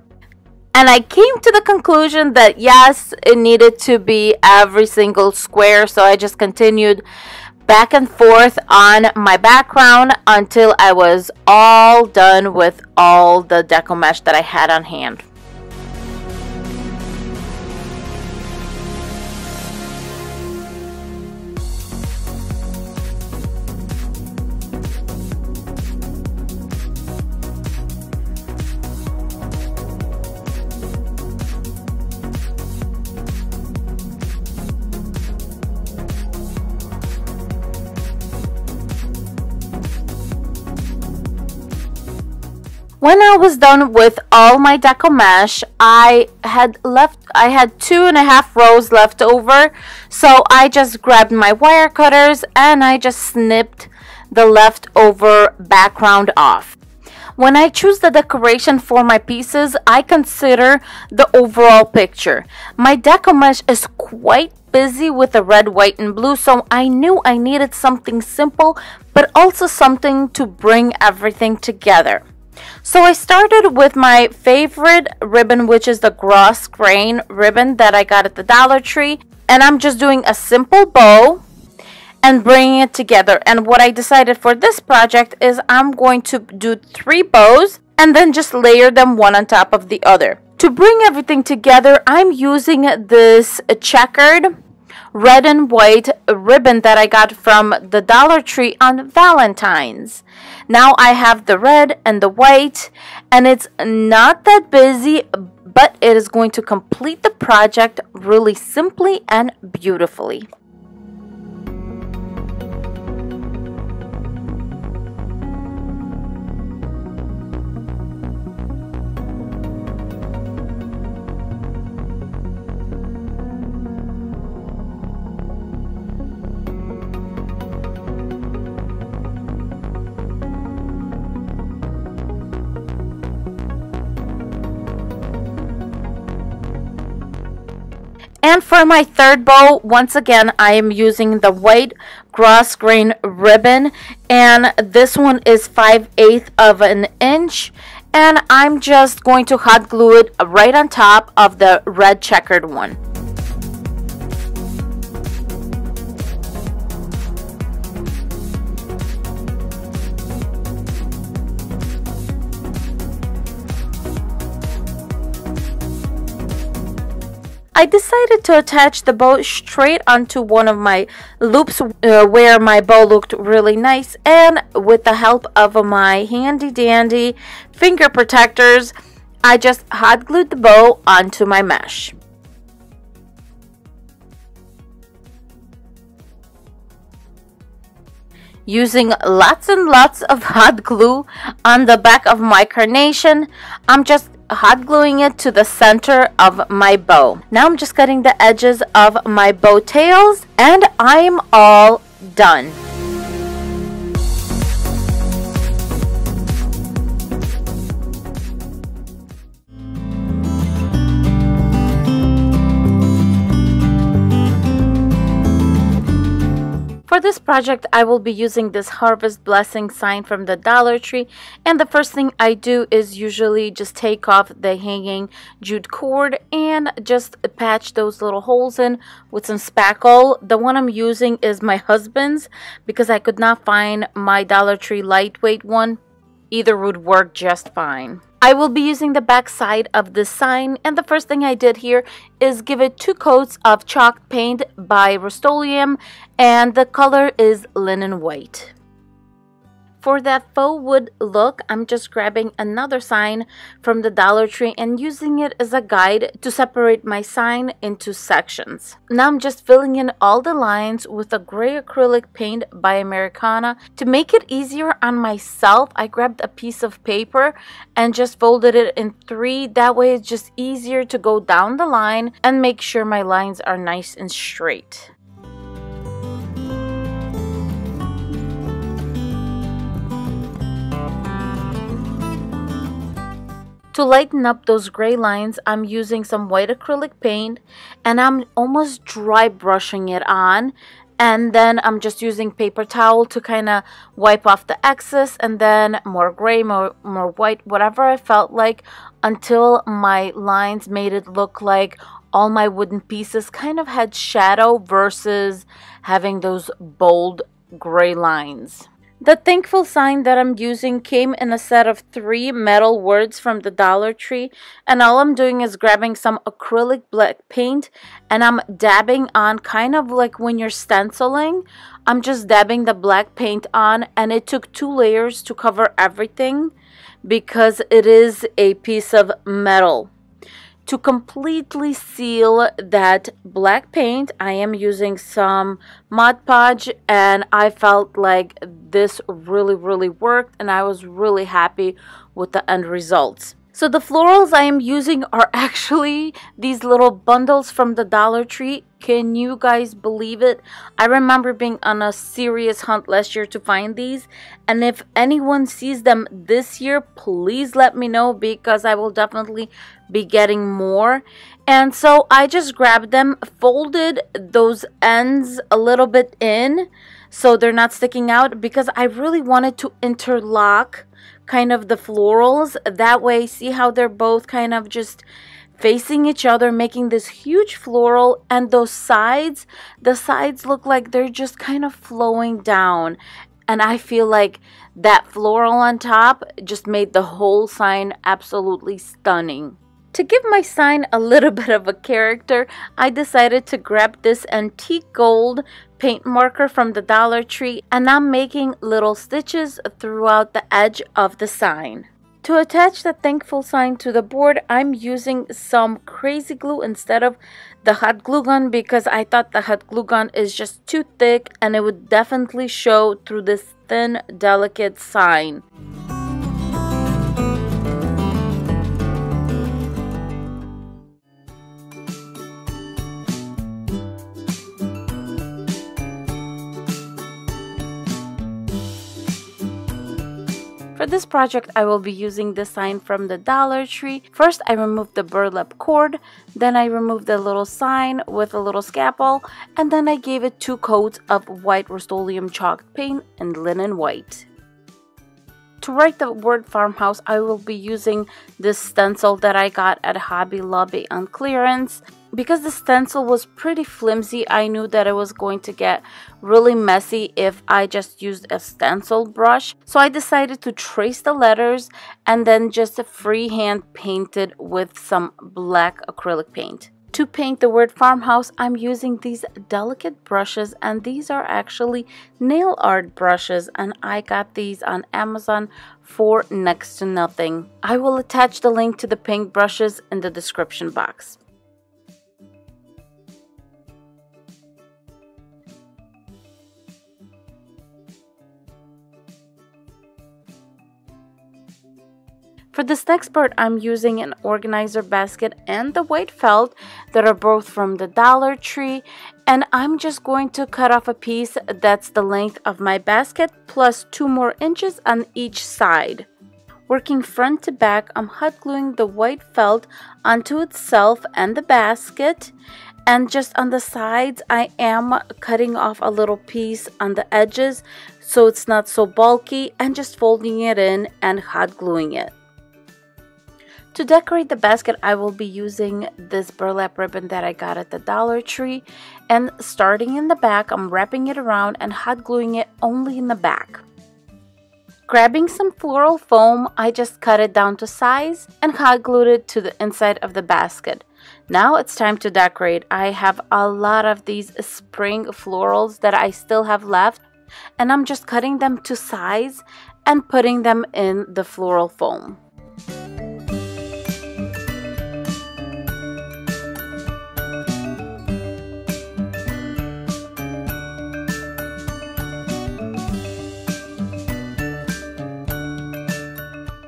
And I came to the conclusion that yes, it needed to be every single square, so I just continued back and forth on my background until I was all done with all the Deco Mesh that I had on hand. When I was done with all my Deco Mesh, I had 2.5 rows left over, so I just grabbed my wire cutters and I just snipped the leftover background off. When I choose the decoration for my pieces, I consider the overall picture. My Deco Mesh is quite busy with the red, white, and blue, so I knew I needed something simple, but also something to bring everything together. So I started with my favorite ribbon, which is the gross grain ribbon that I got at the Dollar Tree, and I'm just doing a simple bow and bringing it together. And what I decided for this project is I'm going to do 3 bows and then just layer them one on top of the other. To bring everything together, I'm using this checkered red and white ribbon that I got from the Dollar Tree on Valentine's. Now I have the red and the white, and it's not that busy, but it is going to complete the project really simply and beautifully. And for my 3rd bow, once again, I am using the white gross grain ribbon, and this one is 5/8 of an inch, and I'm just going to hot glue it right on top of the red checkered one. I decided to attach the bow straight onto one of my loops where my bow looked really nice, and with the help of my handy dandy finger protectors, I just hot glued the bow onto my mesh. Using lots and lots of hot glue on the back of my carnation, I'm just hot gluing it to the center of my bow. Now I'm just cutting the edges of my bow tails and I'm all done. For this project, I will be using this harvest blessing sign from the Dollar Tree, and the first thing I do is usually just take off the hanging jute cord and just patch those little holes in with some spackle. The one I'm using is my husband's because I could not find my Dollar Tree lightweight one. Either would work just fine. I will be using the back side of this sign, and the first thing I did here is give it two coats of chalk paint by Rust-Oleum, and the color is linen white. For that faux wood look, I'm just grabbing another sign from the Dollar Tree and using it as a guide to separate my sign into sections. Now I'm just filling in all the lines with a gray acrylic paint by Americana. To make it easier on myself, I grabbed a piece of paper and just folded it in three. That way it's just easier to go down the line and make sure my lines are nice and straight. To lighten up those gray lines, I'm using some white acrylic paint and I'm almost dry brushing it on, and then I'm just using paper towel to kind of wipe off the excess, and then more gray, more white, whatever I felt like, until my lines made it look like all my wooden pieces kind of had shadow versus having those bold gray lines. The thankful sign that I'm using came in a set of three metal words from the Dollar Tree, and all I'm doing is grabbing some acrylic black paint and I'm dabbing on, kind of like when you're stenciling. I'm just dabbing the black paint on, and it took two layers to cover everything because it is a piece of metal. To completely seal that black paint, I am using some Mod Podge, and I felt like this really worked, and I was really happy with the end results. So the florals I am using are actually these little bundles from the Dollar Tree. Can you guys believe it? I remember being on a serious hunt last year to find these, and if anyone sees them this year, please let me know because I will definitely be getting more. And so I just grabbed them, folded those ends a little bit in so they're not sticking out, because I really wanted to interlock kind of the florals. That way, see how they're both kind of just facing each other, making this huge floral, and those sides, the sides look like they're just kind of flowing down. And I feel like that floral on top just made the whole sign absolutely stunning. To give my sign a little bit of a character, I decided to grab this antique gold paint marker from the Dollar Tree, and I'm making little stitches throughout the edge of the sign. To attach the thankful sign to the board, I'm using some crazy glue instead of the hot glue gun because I thought the hot glue gun is just too thick and it would definitely show through this thin, delicate sign. For this project, I will be using the sign from the Dollar Tree. First, I removed the burlap cord, then I removed the little sign with a little scalpel, and then I gave it two coats of white Rust-Oleum chalk paint in linen white. To write the word farmhouse, I will be using this stencil that I got at Hobby Lobby on clearance. Because the stencil was pretty flimsy, I knew that it was going to get really messy if I just used a stencil brush. So I decided to trace the letters and then just freehand paint it with some black acrylic paint. To paint the word farmhouse, I'm using these delicate brushes, and these are actually nail art brushes, and I got these on Amazon for next to nothing. I will attach the link to the paint brushes in the description box. For this next part, I'm using an organizer basket and the white felt that are both from the Dollar Tree, and I'm just going to cut off a piece that's the length of my basket plus 2 more inches on each side. Working front to back, I'm hot gluing the white felt onto itself and the basket, and just on the sides I am cutting off a little piece on the edges so it's not so bulky, and just folding it in and hot gluing it. To decorate the basket, I will be using this burlap ribbon that I got at the Dollar Tree, and starting in the back, I'm wrapping it around and hot gluing it only in the back. Grabbing some floral foam, I just cut it down to size and hot glued it to the inside of the basket. Now it's time to decorate. I have a lot of these spring florals that I still have left, and I'm just cutting them to size and putting them in the floral foam.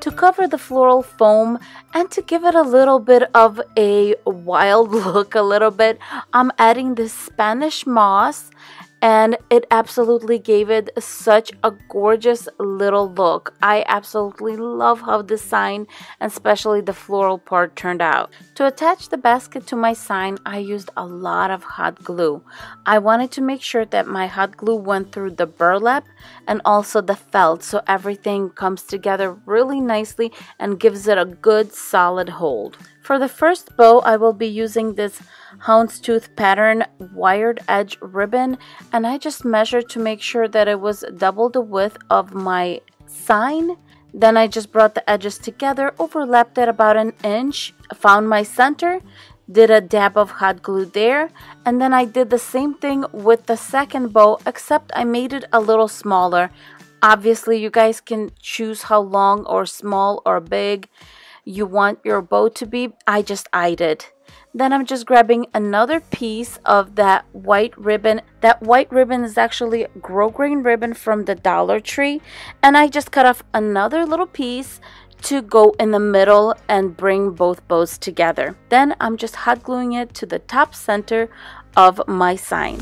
To cover the floral foam and to give it a little bit of a wild look, I'm adding this Spanish moss, and it absolutely gave it such a gorgeous little look. I absolutely love how this sign, and especially the floral part, turned out. To attach the basket to my sign, I used a lot of hot glue. I wanted to make sure that my hot glue went through the burlap and also the felt, so everything comes together really nicely and gives it a good solid hold. For the first bow, I will be using this houndstooth pattern wired edge ribbon, and I just measured to make sure that it was double the width of my sign. Then I just brought the edges together, overlapped it about 1 inch, found my center, did a dab of hot glue there, and then I did the same thing with the second bow, except I made it a little smaller. Obviously, you guys can choose how long or small or big you want your bow to be. I just eyed it. Then I'm just grabbing another piece of that white ribbon. That white ribbon is actually grosgrain ribbon from the Dollar Tree, and I just cut off another little piece to go in the middle and bring both bows together. Then I'm just hot gluing it to the top center of my sign.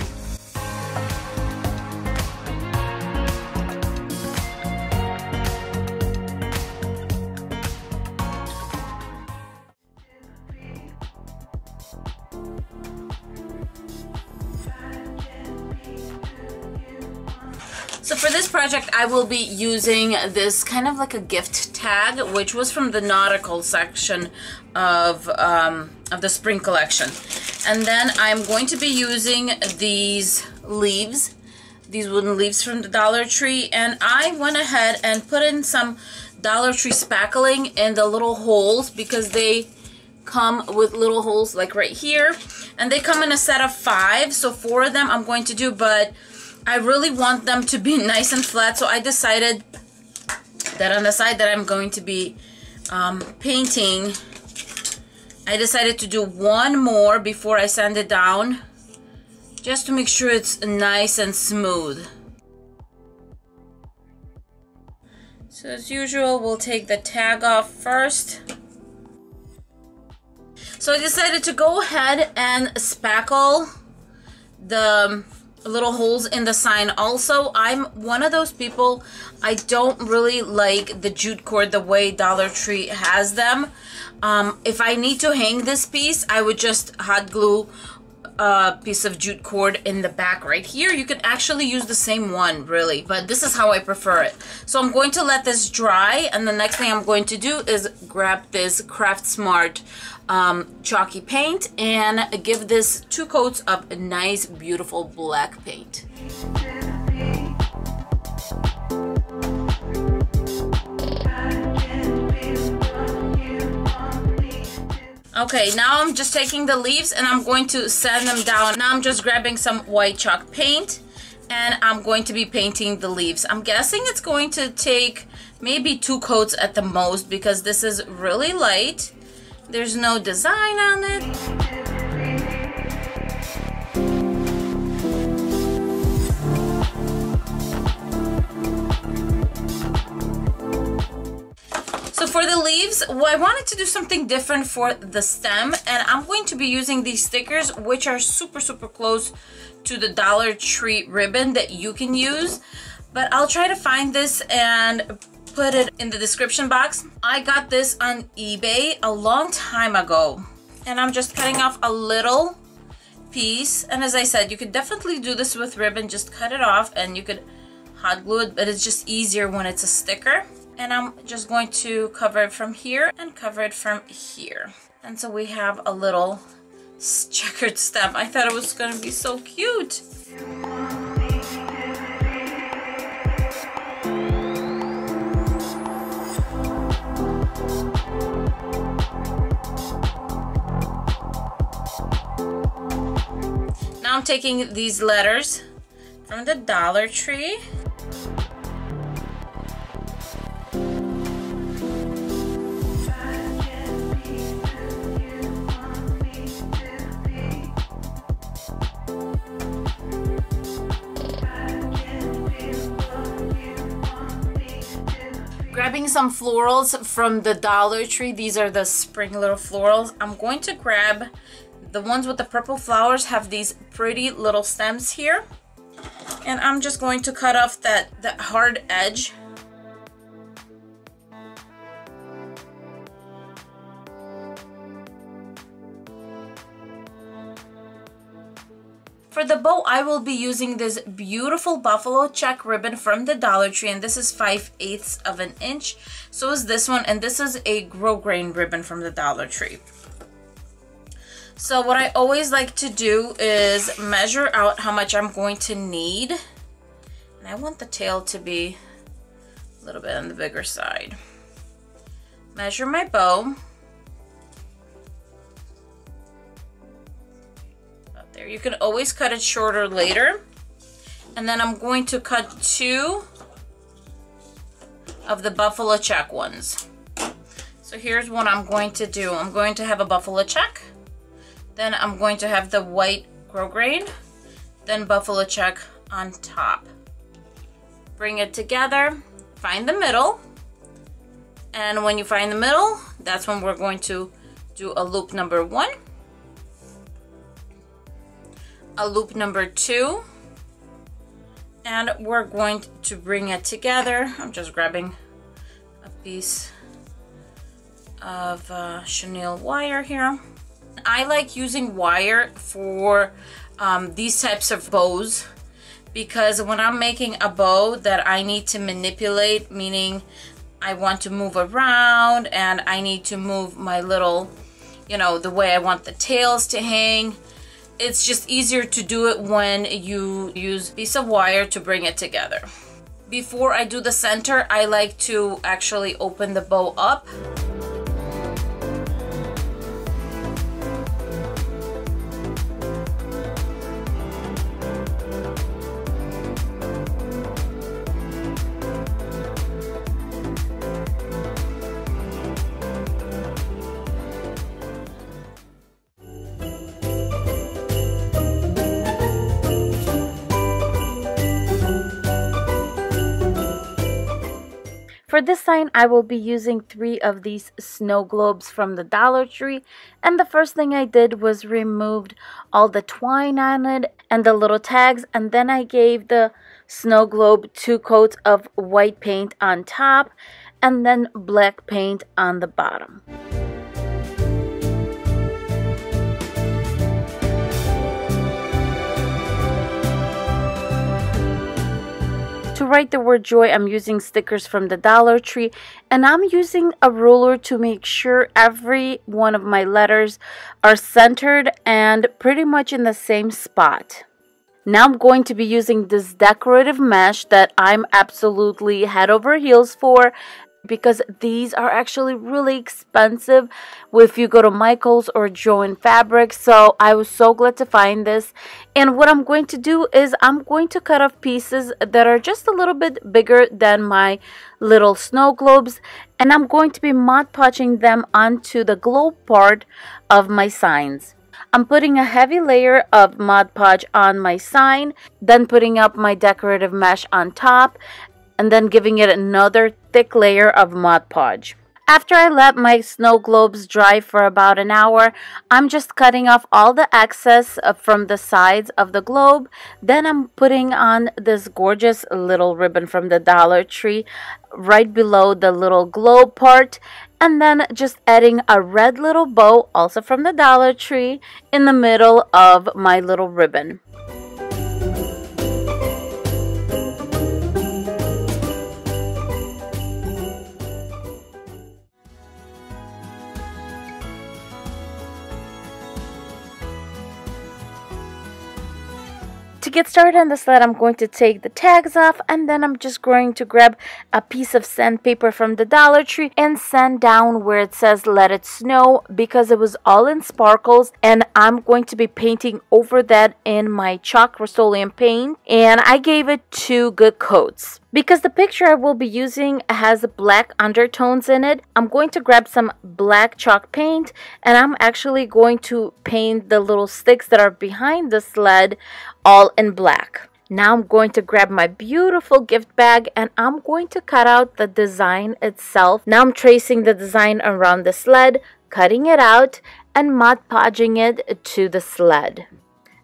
So for this project, I will be using this kind of like a gift tag, which was from the nautical section of the spring collection. And then I'm going to be using these leaves, these wooden leaves from the Dollar Tree. And I went ahead and put in some Dollar Tree spackling in the little holes, because they come with little holes like right here. And they come in a set of 5, so 4 of them I'm going to do, but I really want them to be nice and flat, so I decided that on the side that I'm going to be painting, I decided to do 1 more before I sand it down, just to make sure it's nice and smooth. So as usual, we'll take the tag off first. So I decided to go ahead and spackle the little holes in the sign. Also, I'm one of those people, I don't really like the jute cord the way Dollar Tree has them. If I need to hang this piece, I would just hot glue a piece of jute cord in the back right here. You can actually use the same one, really, but this is how I prefer it. So I'm going to let this dry, and the next thing I'm going to do is grab this Craft Smart chalky paint and give this 2 coats of a nice beautiful black paint. Okay, now I'm just taking the leaves and I'm going to sand them down. Now I'm just grabbing some white chalk paint and I'm going to be painting the leaves. I'm guessing it's going to take maybe 2 coats at the most, because this is really light. There's no design on it. So for the leaves, well, I wanted to do something different for the stem, and I'm going to be using these stickers, which are super close to the Dollar Tree ribbon that you can use, but I'll try to find this and put it in the description box. I got this on eBay a long time ago, and I'm just cutting off a little piece. And as I said, you could definitely do this with ribbon, just cut it off and you could hot glue it, but it's just easier when it's a sticker. And I'm just going to cover it from here and cover it from here. And so we have a little checkered stem. I thought it was gonna be so cute. Now I'm taking these letters from the Dollar Tree. Grabbing some florals from the Dollar Tree. These are the spring little florals. I'm going to grab the ones with the purple flowers, have these pretty little stems here. And I'm just going to cut off that hard edge. For the bow, I will be using this beautiful buffalo check ribbon from the Dollar Tree, and this is 5/8 of an inch. So is this one, and this is a grosgrain ribbon from the Dollar Tree. So what I always like to do is measure out how much I'm going to need. And I want the tail to be a little bit on the bigger side. Measure my bow. About there. You can always cut it shorter later. And then I'm going to cut 2 of the buffalo check ones. So here's what I'm going to do. I'm going to have a buffalo check. Then I'm going to have the white grosgrain, then buffalo check on top. Bring it together, find the middle, and when you find the middle, that's when we're going to do a loop number 1, a loop number 2, and we're going to bring it together. I'm just grabbing a piece of chenille wire here. I like using wire for these types of bows, because when I'm making a bow that I need to manipulate, meaning I want to move around and I need to move my little, you know, the way I want the tails to hang, it's just easier to do it when you use a piece of wire to bring it together. Before I do the center, I like to actually open the bow up. For this sign, I will be using 3 of these snow globes from the Dollar Tree, and the first thing I did was removed all the twine on it and the little tags, and then I gave the snow globe 2 coats of white paint on top and then black paint on the bottom. To write the word joy, I'm using stickers from the Dollar Tree, and I'm using a ruler to make sure every one of my letters are centered and pretty much in the same spot. Now I'm going to be using this decorative mesh that I'm absolutely head over heels for, because these are actually really expensive if you go to Michael's or Joann Fabrics. So I was so glad to find this. And what I'm going to do is I'm going to cut off pieces that are just a little bit bigger than my little snow globes, and I'm going to be Mod Podging them onto the globe part of my signs. I'm putting a heavy layer of Mod Podge on my sign, then putting up my decorative mesh on top, and then giving it another thick layer of Mod Podge. After I let my snow globes dry for about an hour, I'm just cutting off all the excess from the sides of the globe. Then I'm putting on this gorgeous little ribbon from the Dollar Tree right below the little globe part, and then just adding a red little bow, also from the Dollar Tree, in the middle of my little ribbon. To get started on the sled, I'm going to take the tags off, and then I'm just going to grab a piece of sandpaper from the Dollar Tree and sand down where it says "Let It Snow" because it was all in sparkles, and I'm going to be painting over that in my chalk Rust-Oleum paint, and I gave it 2 good coats. Because the picture I will be using has black undertones in it, I'm going to grab some black chalk paint, and I'm actually going to paint the little sticks that are behind the sled all in black. Now I'm going to grab my beautiful gift bag, and I'm going to cut out the design itself. Now I'm tracing the design around the sled, cutting it out, and Mod Podging it to the sled.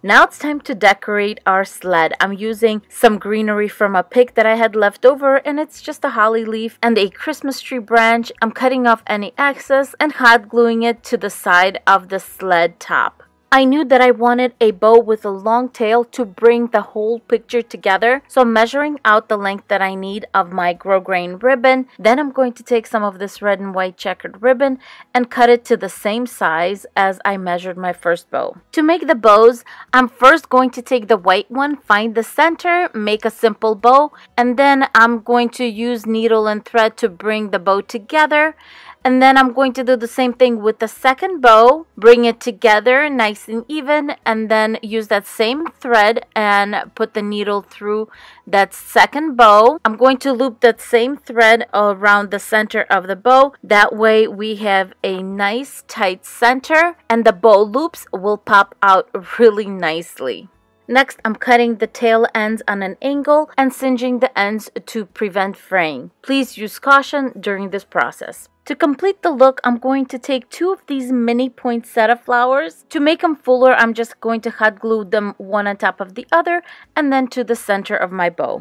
Now it's time to decorate our sled. I'm using some greenery from a pick that I had left over, and it's just a holly leaf and a Christmas tree branch. I'm cutting off any excess and hot gluing it to the side of the sled top. I knew that I wanted a bow with a long tail to bring the whole picture together, so I'm measuring out the length that I need of my grosgrain ribbon. Then I'm going to take some of this red and white checkered ribbon and cut it to the same size as I measured my first bow. To make the bows, I'm first going to take the white one, find the center, make a simple bow, and then I'm going to use needle and thread to bring the bow together. And then I'm going to do the same thing with the second bow, bring it together nice and even, and then use that same thread and put the needle through that second bow. I'm going to loop that same thread around the center of the bow. That way we have a nice tight center, and the bow loops will pop out really nicely. Next, I'm cutting the tail ends on an angle and singeing the ends to prevent fraying. Please use caution during this process. To complete the look, I'm going to take 2 of these mini poinsettia flowers. To make them fuller, I'm just going to hot glue them one on top of the other and then to the center of my bow.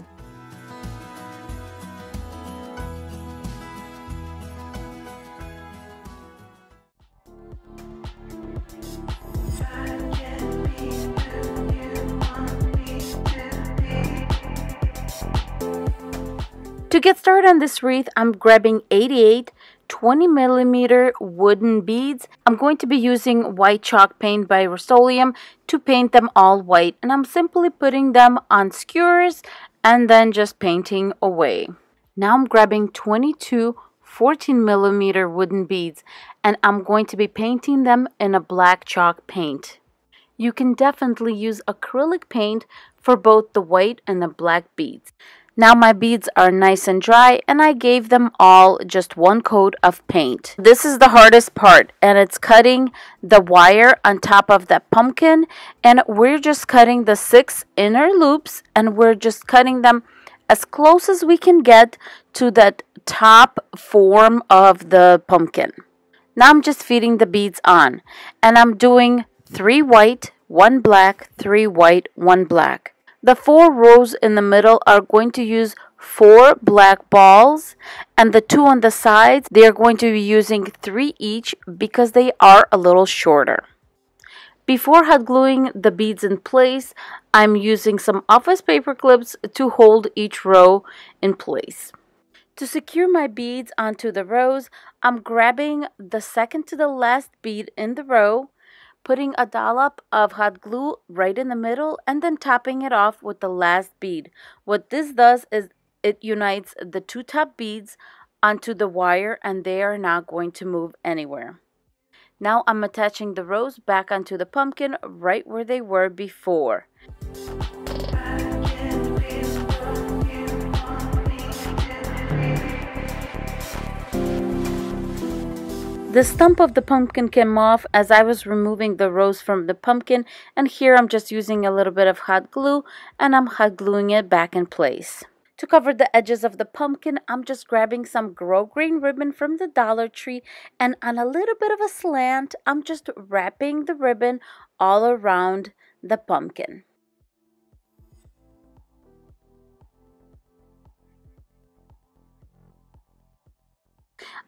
To get started on this wreath, I'm grabbing 88 20mm wooden beads. I'm going to be using white chalk paint by Rust-Oleum to paint them all white, and I'm simply putting them on skewers and then just painting away. Now I'm grabbing 22 14mm wooden beads, and I'm going to be painting them in a black chalk paint. You can definitely use acrylic paint for both the white and the black beads. Now my beads are nice and dry, and I gave them all just 1 coat of paint. This is the hardest part, and it's cutting the wire on top of that pumpkin, and we're just cutting the 6 inner loops, and we're just cutting them as close as we can get to that top form of the pumpkin. Now I'm just feeding the beads on, and I'm doing 3 white, 1 black, 3 white, 1 black. The 4 rows in the middle are going to use 4 black balls, and the 2 on the sides, they are going to be using 3 each because they are a little shorter. Before hot gluing the beads in place, I'm using some office paper clips to hold each row in place. To secure my beads onto the rows, I'm grabbing the second to the last bead in the row, putting a dollop of hot glue right in the middle, and then topping it off with the last bead. What this does is it unites the 2 top beads onto the wire, and they are not going to move anywhere. Now I'm attaching the rows back onto the pumpkin right where they were before. The stump of the pumpkin came off as I was removing the rose from the pumpkin, and here I'm just using a little bit of hot glue, and I'm hot gluing it back in place. To cover the edges of the pumpkin, I'm just grabbing some grosgrain ribbon from the Dollar Tree, and on a little bit of a slant, I'm just wrapping the ribbon all around the pumpkin.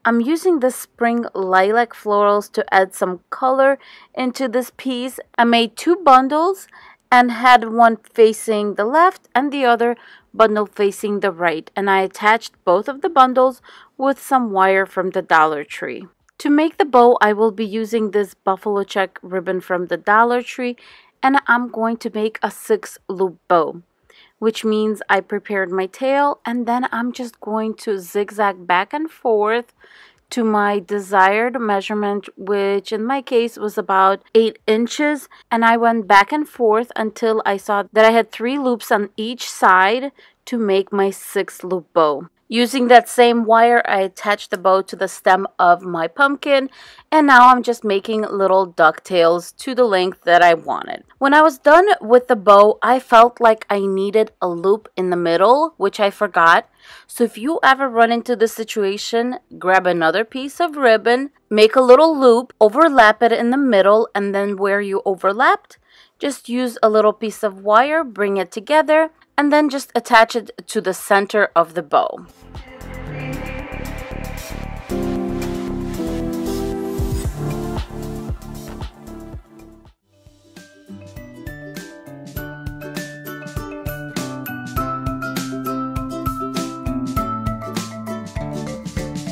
I'm using the spring lilac florals to add some color into this piece. I made two bundles and had one facing the left and the other bundle facing the right, and I attached both of the bundles with some wire from the Dollar Tree. To make the bow, I will be using this buffalo check ribbon from the Dollar Tree, and I'm going to make a 6-loop bow, which means I prepared my tail, and then I'm just going to zigzag back and forth to my desired measurement, which in my case was about 8 inches, and I went back and forth until I saw that I had 3 loops on each side to make my 6-loop bow. Using that same wire, I attached the bow to the stem of my pumpkin, and now I'm just making little ducktails to the length that I wanted. When I was done with the bow, I felt like I needed a loop in the middle, which I forgot. So if you ever run into this situation, grab another piece of ribbon, make a little loop, overlap it in the middle, and then where you overlapped, just use a little piece of wire, bring it together, and then just attach it to the center of the bow.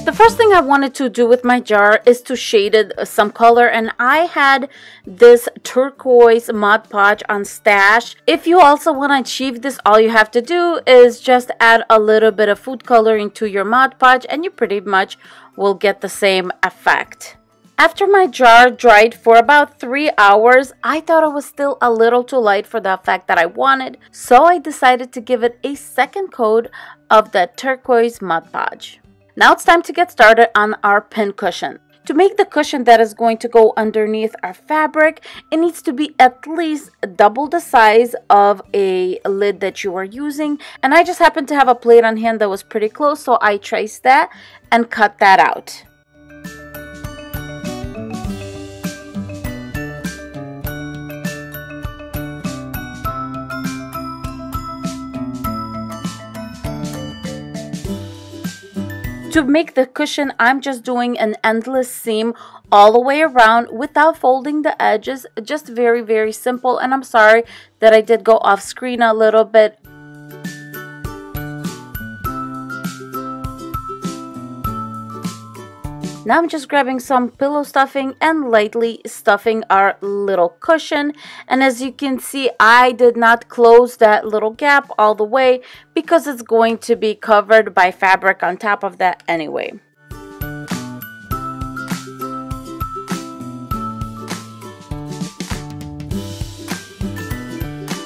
The first thing I wanted to do with my jar is to shade it some color, and I had this turquoise Mod Podge on stash. If you also want to achieve this, all you have to do is just add a little bit of food coloring to your Mod Podge and you pretty much will get the same effect. After my jar dried for about 3 hours, I thought it was still a little too light for the effect that I wanted, so I decided to give it a second coat of the turquoise Mod Podge. Now it's time to get started on our pin cushion. To make the cushion that is going to go underneath our fabric, it needs to be at least double the size of a lid that you are using. And I just happened to have a plate on hand that was pretty close, so I traced that and cut that out. To make the cushion, I'm just doing an endless seam all the way around without folding the edges. Just very, very simple, and I'm sorry that I did go off screen a little bit. Now I'm just grabbing some pillow stuffing and lightly stuffing our little cushion. And as you can see, I did not close that little gap all the way because it's going to be covered by fabric on top of that anyway.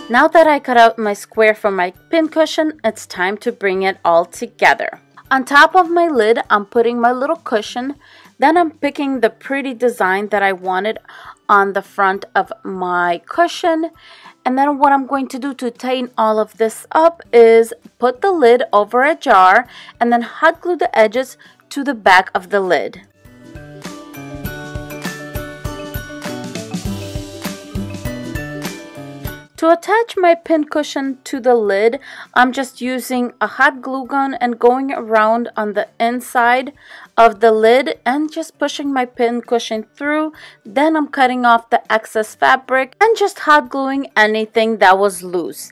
Now that I cut out my square for my pincushion, it's time to bring it all together. On top of my lid, I'm putting my little cushion, then I'm picking the pretty design that I wanted on the front of my cushion, and then what I'm going to do to tighten all of this up is put the lid over a jar and then hot glue the edges to the back of the lid. To attach my pin cushion to the lid, I'm just using a hot glue gun and going around on the inside of the lid and just pushing my pin cushion through. Then I'm cutting off the excess fabric and just hot gluing anything that was loose.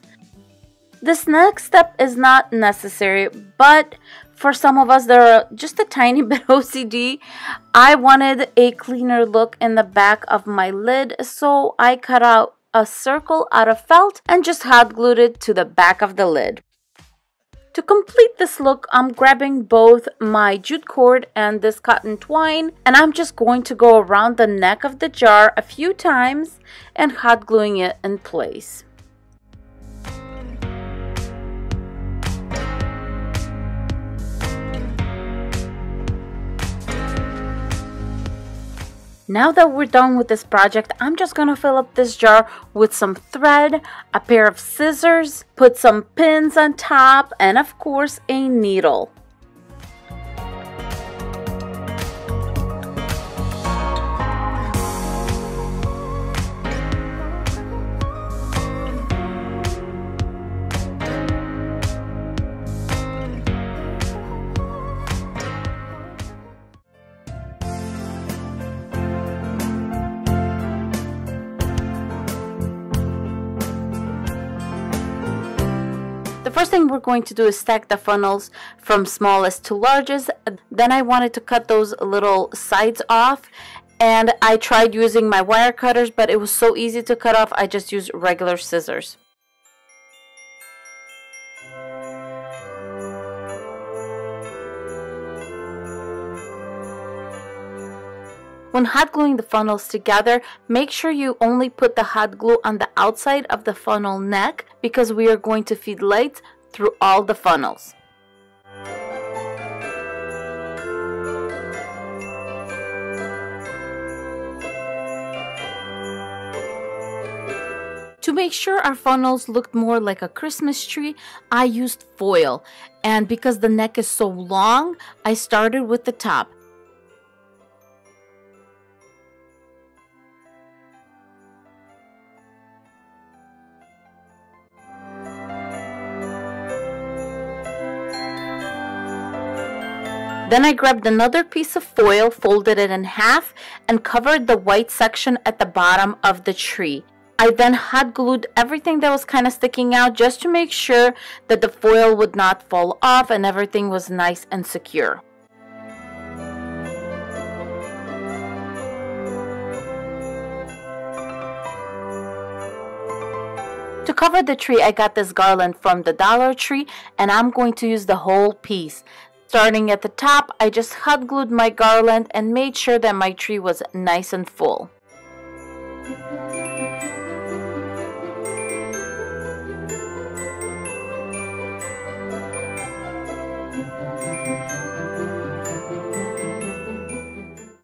This next step is not necessary, but for some of us that are just a tiny bit OCD, I wanted a cleaner look in the back of my lid, so I cut out a circle out of felt and just hot glued it to the back of the lid. To complete this look, I'm grabbing both my jute cord and this cotton twine, and I'm just going to go around the neck of the jar a few times and hot gluing it in place. Now that we're done with this project, I'm just gonna fill up this jar with some thread, a pair of scissors, put some pins on top, and of course a needle. First thing we're going to do is stack the funnels from smallest to largest. Then I wanted to cut those little sides off, and I tried using my wire cutters, but it was so easy to cut off, I just used regular scissors. When hot gluing the funnels together, make sure you only put the hot glue on the outside of the funnel neck because we are going to feed light through all the funnels. To make sure our funnels looked more like a Christmas tree, I used foil, and because the neck is so long, I started with the top. Then I grabbed another piece of foil, folded it in half, and covered the white section at the bottom of the tree. I then hot glued everything that was kind of sticking out just to make sure that the foil would not fall off and everything was nice and secure. To cover the tree, I got this garland from the Dollar Tree, and I'm going to use the whole piece. Starting at the top, I just hot glued my garland and made sure that my tree was nice and full.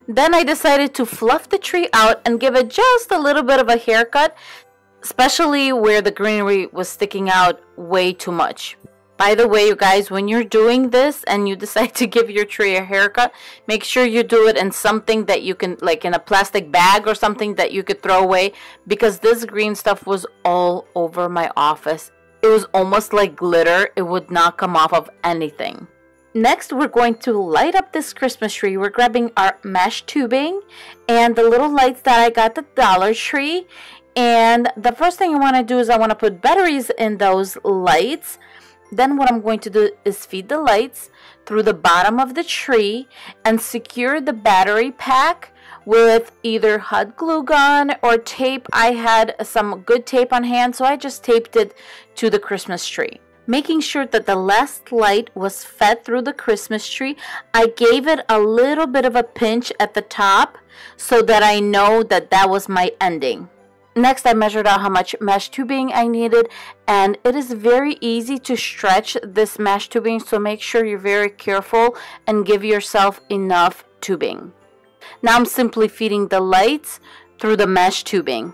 Then I decided to fluff the tree out and give it just a little bit of a haircut, especially where the greenery was sticking out way too much. By the way, you guys, when you're doing this and you decide to give your tree a haircut, make sure you do it in something that you can, like in a plastic bag or something that you could throw away, because this green stuff was all over my office. It was almost like glitter. It would not come off of anything. Next, we're going to light up this Christmas tree. We're grabbing our mesh tubing and the little lights that I got at the Dollar Tree. And the first thing I want to do is I want to put batteries in those lights. Then what I'm going to do is feed the lights through the bottom of the tree and secure the battery pack with either hot glue gun or tape. I had some good tape on hand, so I just taped it to the Christmas tree. Making sure that the last light was fed through the Christmas tree, I gave it a little bit of a pinch at the top so that I know that that was my ending. Next, I measured out how much mesh tubing I needed, and it is very easy to stretch this mesh tubing, so make sure you're very careful and give yourself enough tubing. Now I'm simply feeding the lights through the mesh tubing.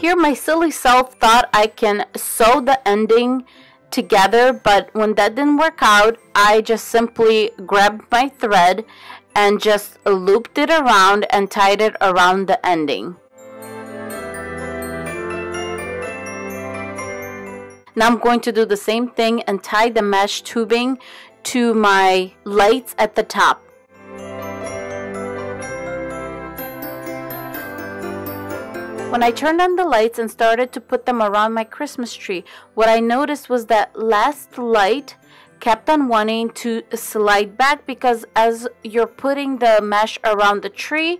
Here my silly self thought I can sew the ending together, but when that didn't work out, I just simply grabbed my thread and just looped it around and tied it around the ending. Now I'm going to do the same thing and tie the mesh tubing to my lights at the top. When I turned on the lights and started to put them around my Christmas tree, what I noticed was that last light kept on wanting to slide back, because as you're putting the mesh around the tree,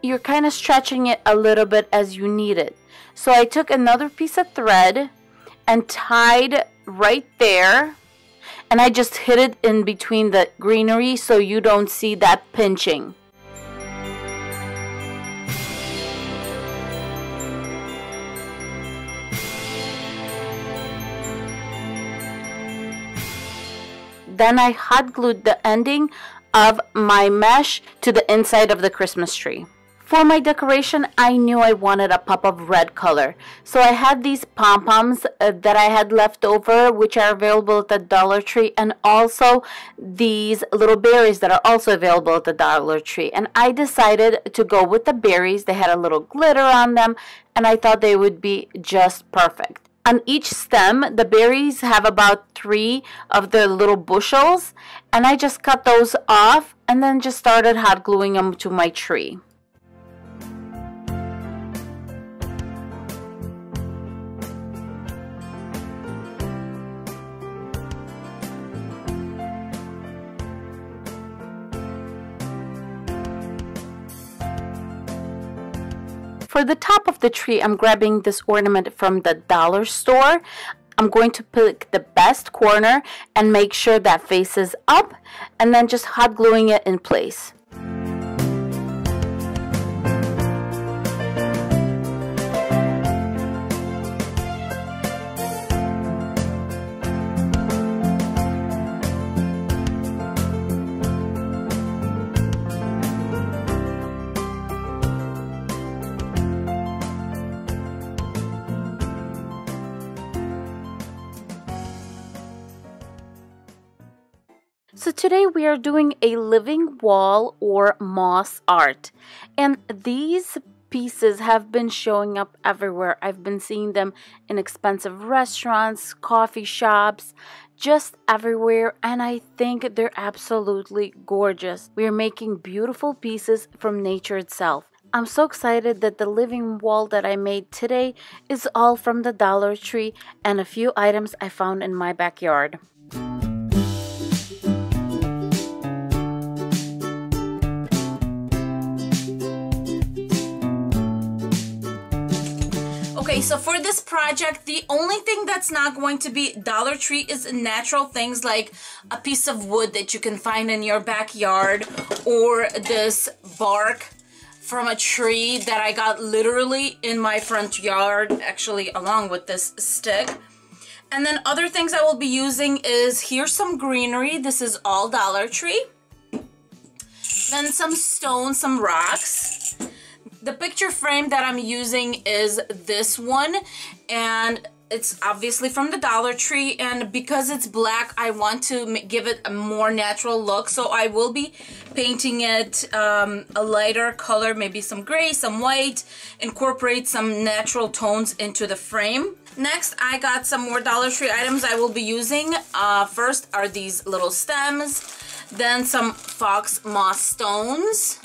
you're kind of stretching it a little bit as you need it. So I took another piece of thread and tied right there, and I just hid it in between the greenery so you don't see that pinching. Then I hot glued the ending of my mesh to the inside of the Christmas tree. For my decoration, I knew I wanted a pop of red color, so I had these pom-poms that I had left over, which are available at the Dollar Tree, and also these little berries that are also available at the Dollar Tree. And I decided to go with the berries. They had a little glitter on them, and I thought they would be just perfect. On each stem, the berries have about 3 of the little bushels, and I just cut those off and then just started hot gluing them to my tree. For the top of the tree, I'm grabbing this ornament from the dollar store. I'm going to pick the best corner and make sure that faces up, and then just hot gluing it in place. So today we are doing a living wall or moss art, and these pieces have been showing up everywhere. I've been seeing them in expensive restaurants, coffee shops, just everywhere, and I think they're absolutely gorgeous. We are making beautiful pieces from nature itself. I'm so excited that the living wall that I made today is all from the Dollar Tree and a few items I found in my backyard. So for this project, the only thing that's not going to be Dollar Tree is natural things like a piece of wood that you can find in your backyard, or this bark from a tree that I got literally in my front yard, actually along with this stick. And then other things I will be using is, here's some greenery, this is all Dollar Tree. Then some stones, some rocks. The picture frame that I'm using is this one, and it's obviously from the Dollar Tree, and because it's black, I want to give it a more natural look, so I will be painting it a lighter color, maybe some gray, some white, incorporate some natural tones into the frame. Next, I got some more Dollar Tree items I will be using. First are these little stems, then some fox moss stones,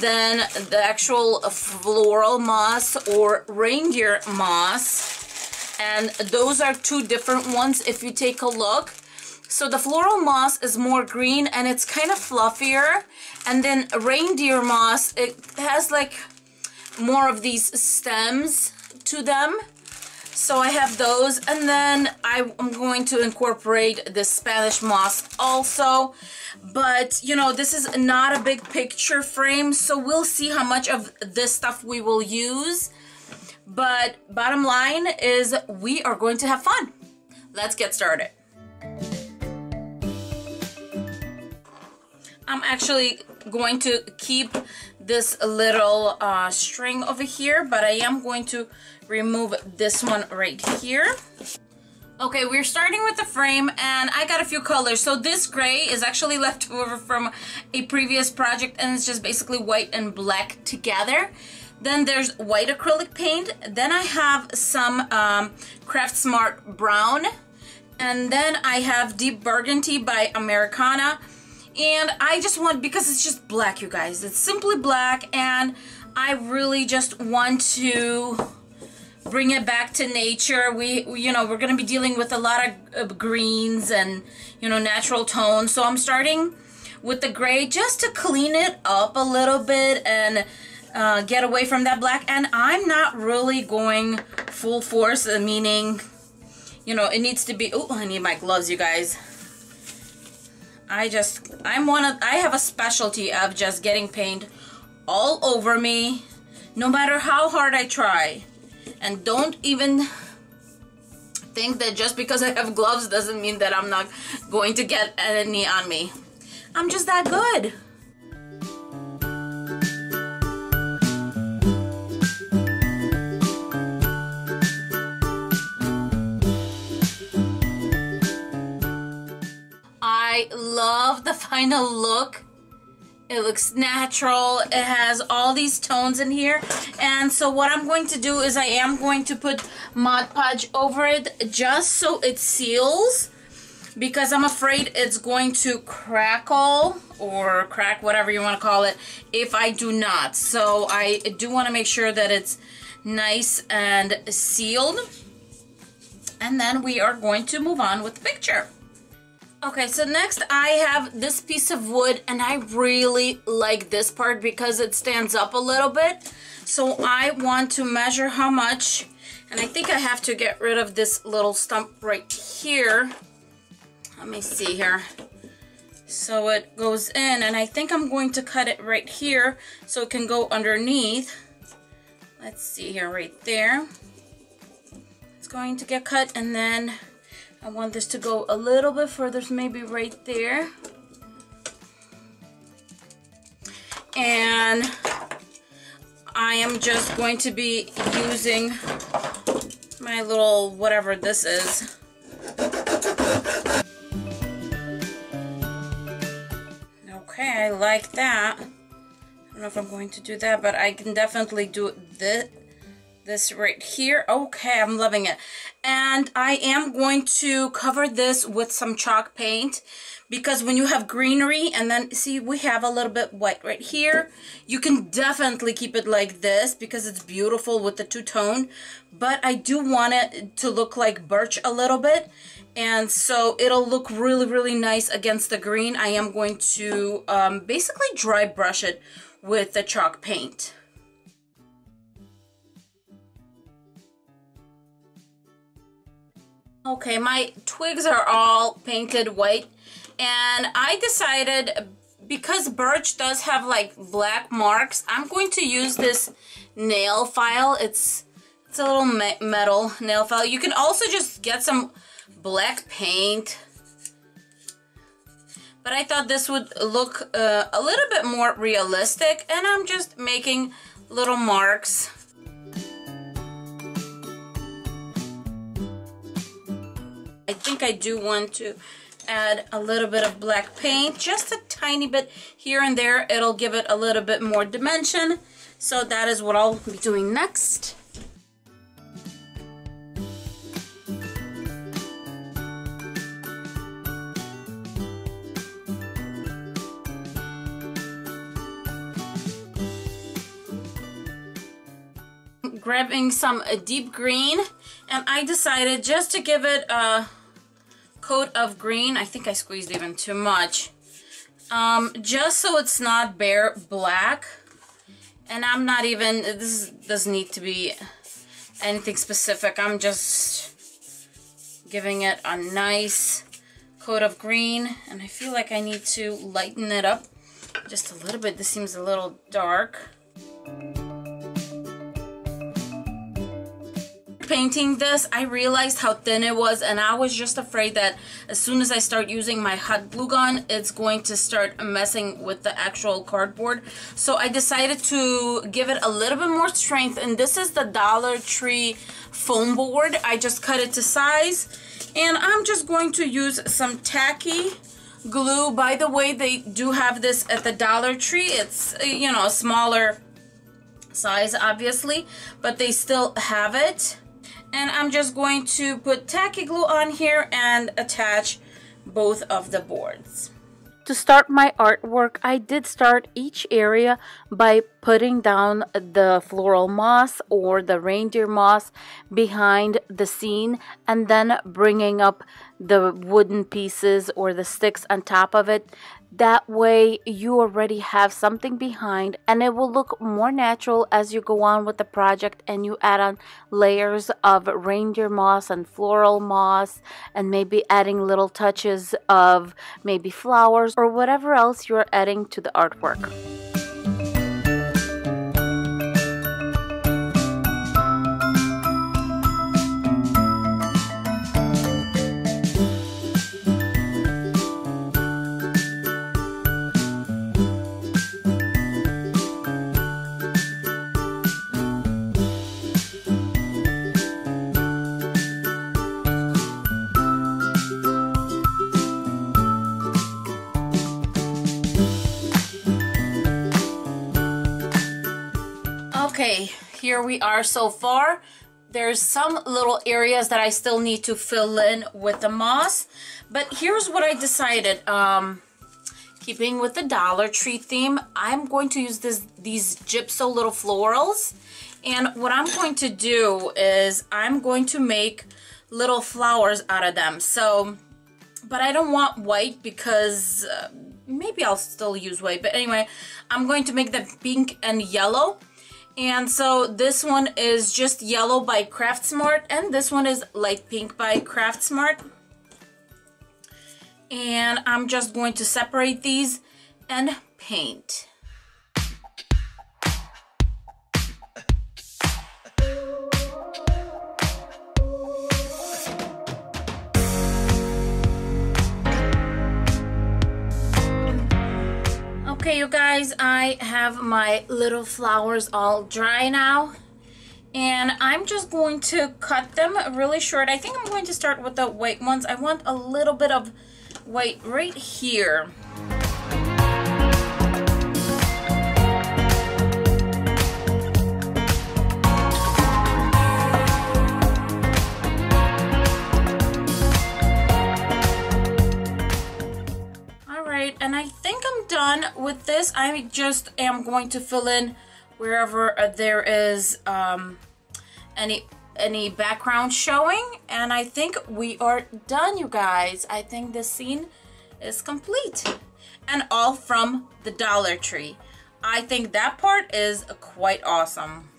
then the actual floral moss or reindeer moss, and those are 2 different ones if you take a look. So the floral moss is more green and it's kind of fluffier, and then reindeer moss, it has like more of these stems to them, so I have those. And then I'm going to incorporate the Spanish moss also, but you know, this is not a big picture frame, so we'll see how much of this stuff we will use, but bottom line is we are going to have fun. Let's get started. I'm actually going to keep this little string over here, but I am going to remove this one right here. Okay, we're starting with the frame, and I got a few colors. So this gray is actually left over from a previous project, and it's just basically white and black together. Then there's white acrylic paint. Then I have some Craft Smart brown, and then I have Deep Burgundy by Americana. And I just want, because it's just black, you guys, it's simply black, and I really just want to bring it back to nature. We're going to be dealing with a lot of greens and, you know, natural tones. So I'm starting with the gray just to clean it up a little bit and get away from that black. And I'm not really going full force, meaning, you know, it needs to be, oh, I need my gloves, you guys. I have a specialty of just getting paint all over me, no matter how hard I try. And don't even think that just because I have gloves doesn't mean that I'm not going to get any on me. I'm just that good. I love the final look. It looks natural. It has all these tones in here. And so what I'm going to do is I am going to put Mod Podge over it just so it seals, because I'm afraid it's going to crackle or crack, whatever you want to call it, if I do not. So I do want to make sure that it's nice and sealed. And then we are going to move on with the picture. Okay, so next I have this piece of wood, and I really like this part because it stands up a little bit. So I want to measure how much, and I think I have to get rid of this little stump right here. Let me see here. So it goes in, and I think I'm going to cut it right here so it can go underneath. Let's see here, right there. It's going to get cut, and then I want this to go a little bit further, maybe right there. And I am just going to be using my little whatever this is. Okay, I like that. I don't know if I'm going to do that, but I can definitely do this right here. Okay, I'm loving it. And I am going to cover this with some chalk paint, because when you have greenery and then see we have a little bit white right here, you can definitely keep it like this because it's beautiful with the two-tone, but I do want it to look like birch a little bit, and so it'll look really, really nice against the green. I am going to basically dry brush it with the chalk paint. Okay, my twigs are all painted white, and I decided, because birch does have like black marks, I'm going to use this nail file. It's a little metal nail file. You can also just get some black paint, but I thought this would look a little bit more realistic, and I'm just making little marks. I think I do want to add a little bit of black paint, just a tiny bit here and there. It'll give it a little bit more dimension. So that is what I'll be doing next. Grabbing some deep green, and I decided just to give it a coat of green. I think I squeezed even too much, just so it's not bare black. And I'm not even, this doesn't need to be anything specific. I'm just giving it a nice coat of green, and I feel like I need to lighten it up just a little bit. This seems a little dark. Painting this, I realized how thin it was, and I was just afraid that as soon as I start using my hot glue gun, it's going to start messing with the actual cardboard. So I decided to give it a little bit more strength, and this is the Dollar Tree foam board. I just cut it to size, and I'm just going to use some tacky glue. By the way, they do have this at the Dollar Tree. It's, you know, a smaller size obviously, but they still have it. And I'm just going to put tacky glue on here and attach both of the boards. To start my artwork, I did start each area by putting down the floral moss or the reindeer moss behind the scene, and then bringing up the wooden pieces or the sticks on top of it. That way you already have something behind, and it will look more natural as you go on with the project and you add on layers of reindeer moss and floral moss, and maybe adding little touches of maybe flowers or whatever else you're adding to the artwork. here we are so far. There's some little areas that I still need to fill in with the moss, but here's what I decided. Keeping with the Dollar Tree theme, I'm going to use these gypsum little florals. And what I'm going to do is I'm going to make little flowers out of them. So, but I don't want white because maybe I'll still use white. But anyway, I'm going to make them pink and yellow. And so this one is just yellow by Craft Smart, and this one is light pink by Craft Smart. And I'm just going to separate these and paint. Okay, you guys, I have my little flowers all dry now, and I'm just going to cut them really short. I think I'm going to start with the white ones. I want a little bit of white right here. And I think I'm done with this. I just am going to fill in wherever there is any background showing, and I think we are done, you guys. I think this scene is complete, and all from the Dollar Tree. I think that part is quite awesome.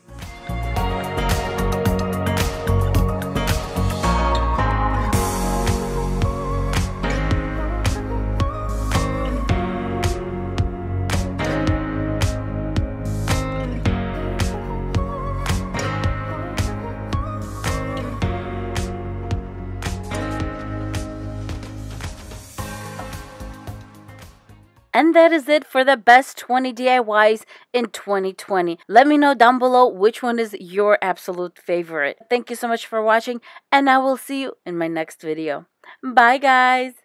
And that is it for the best 20 DIYs in 2020. Let me know down below which one is your absolute favorite. Thank you so much for watching, and I will see you in my next video. Bye, guys.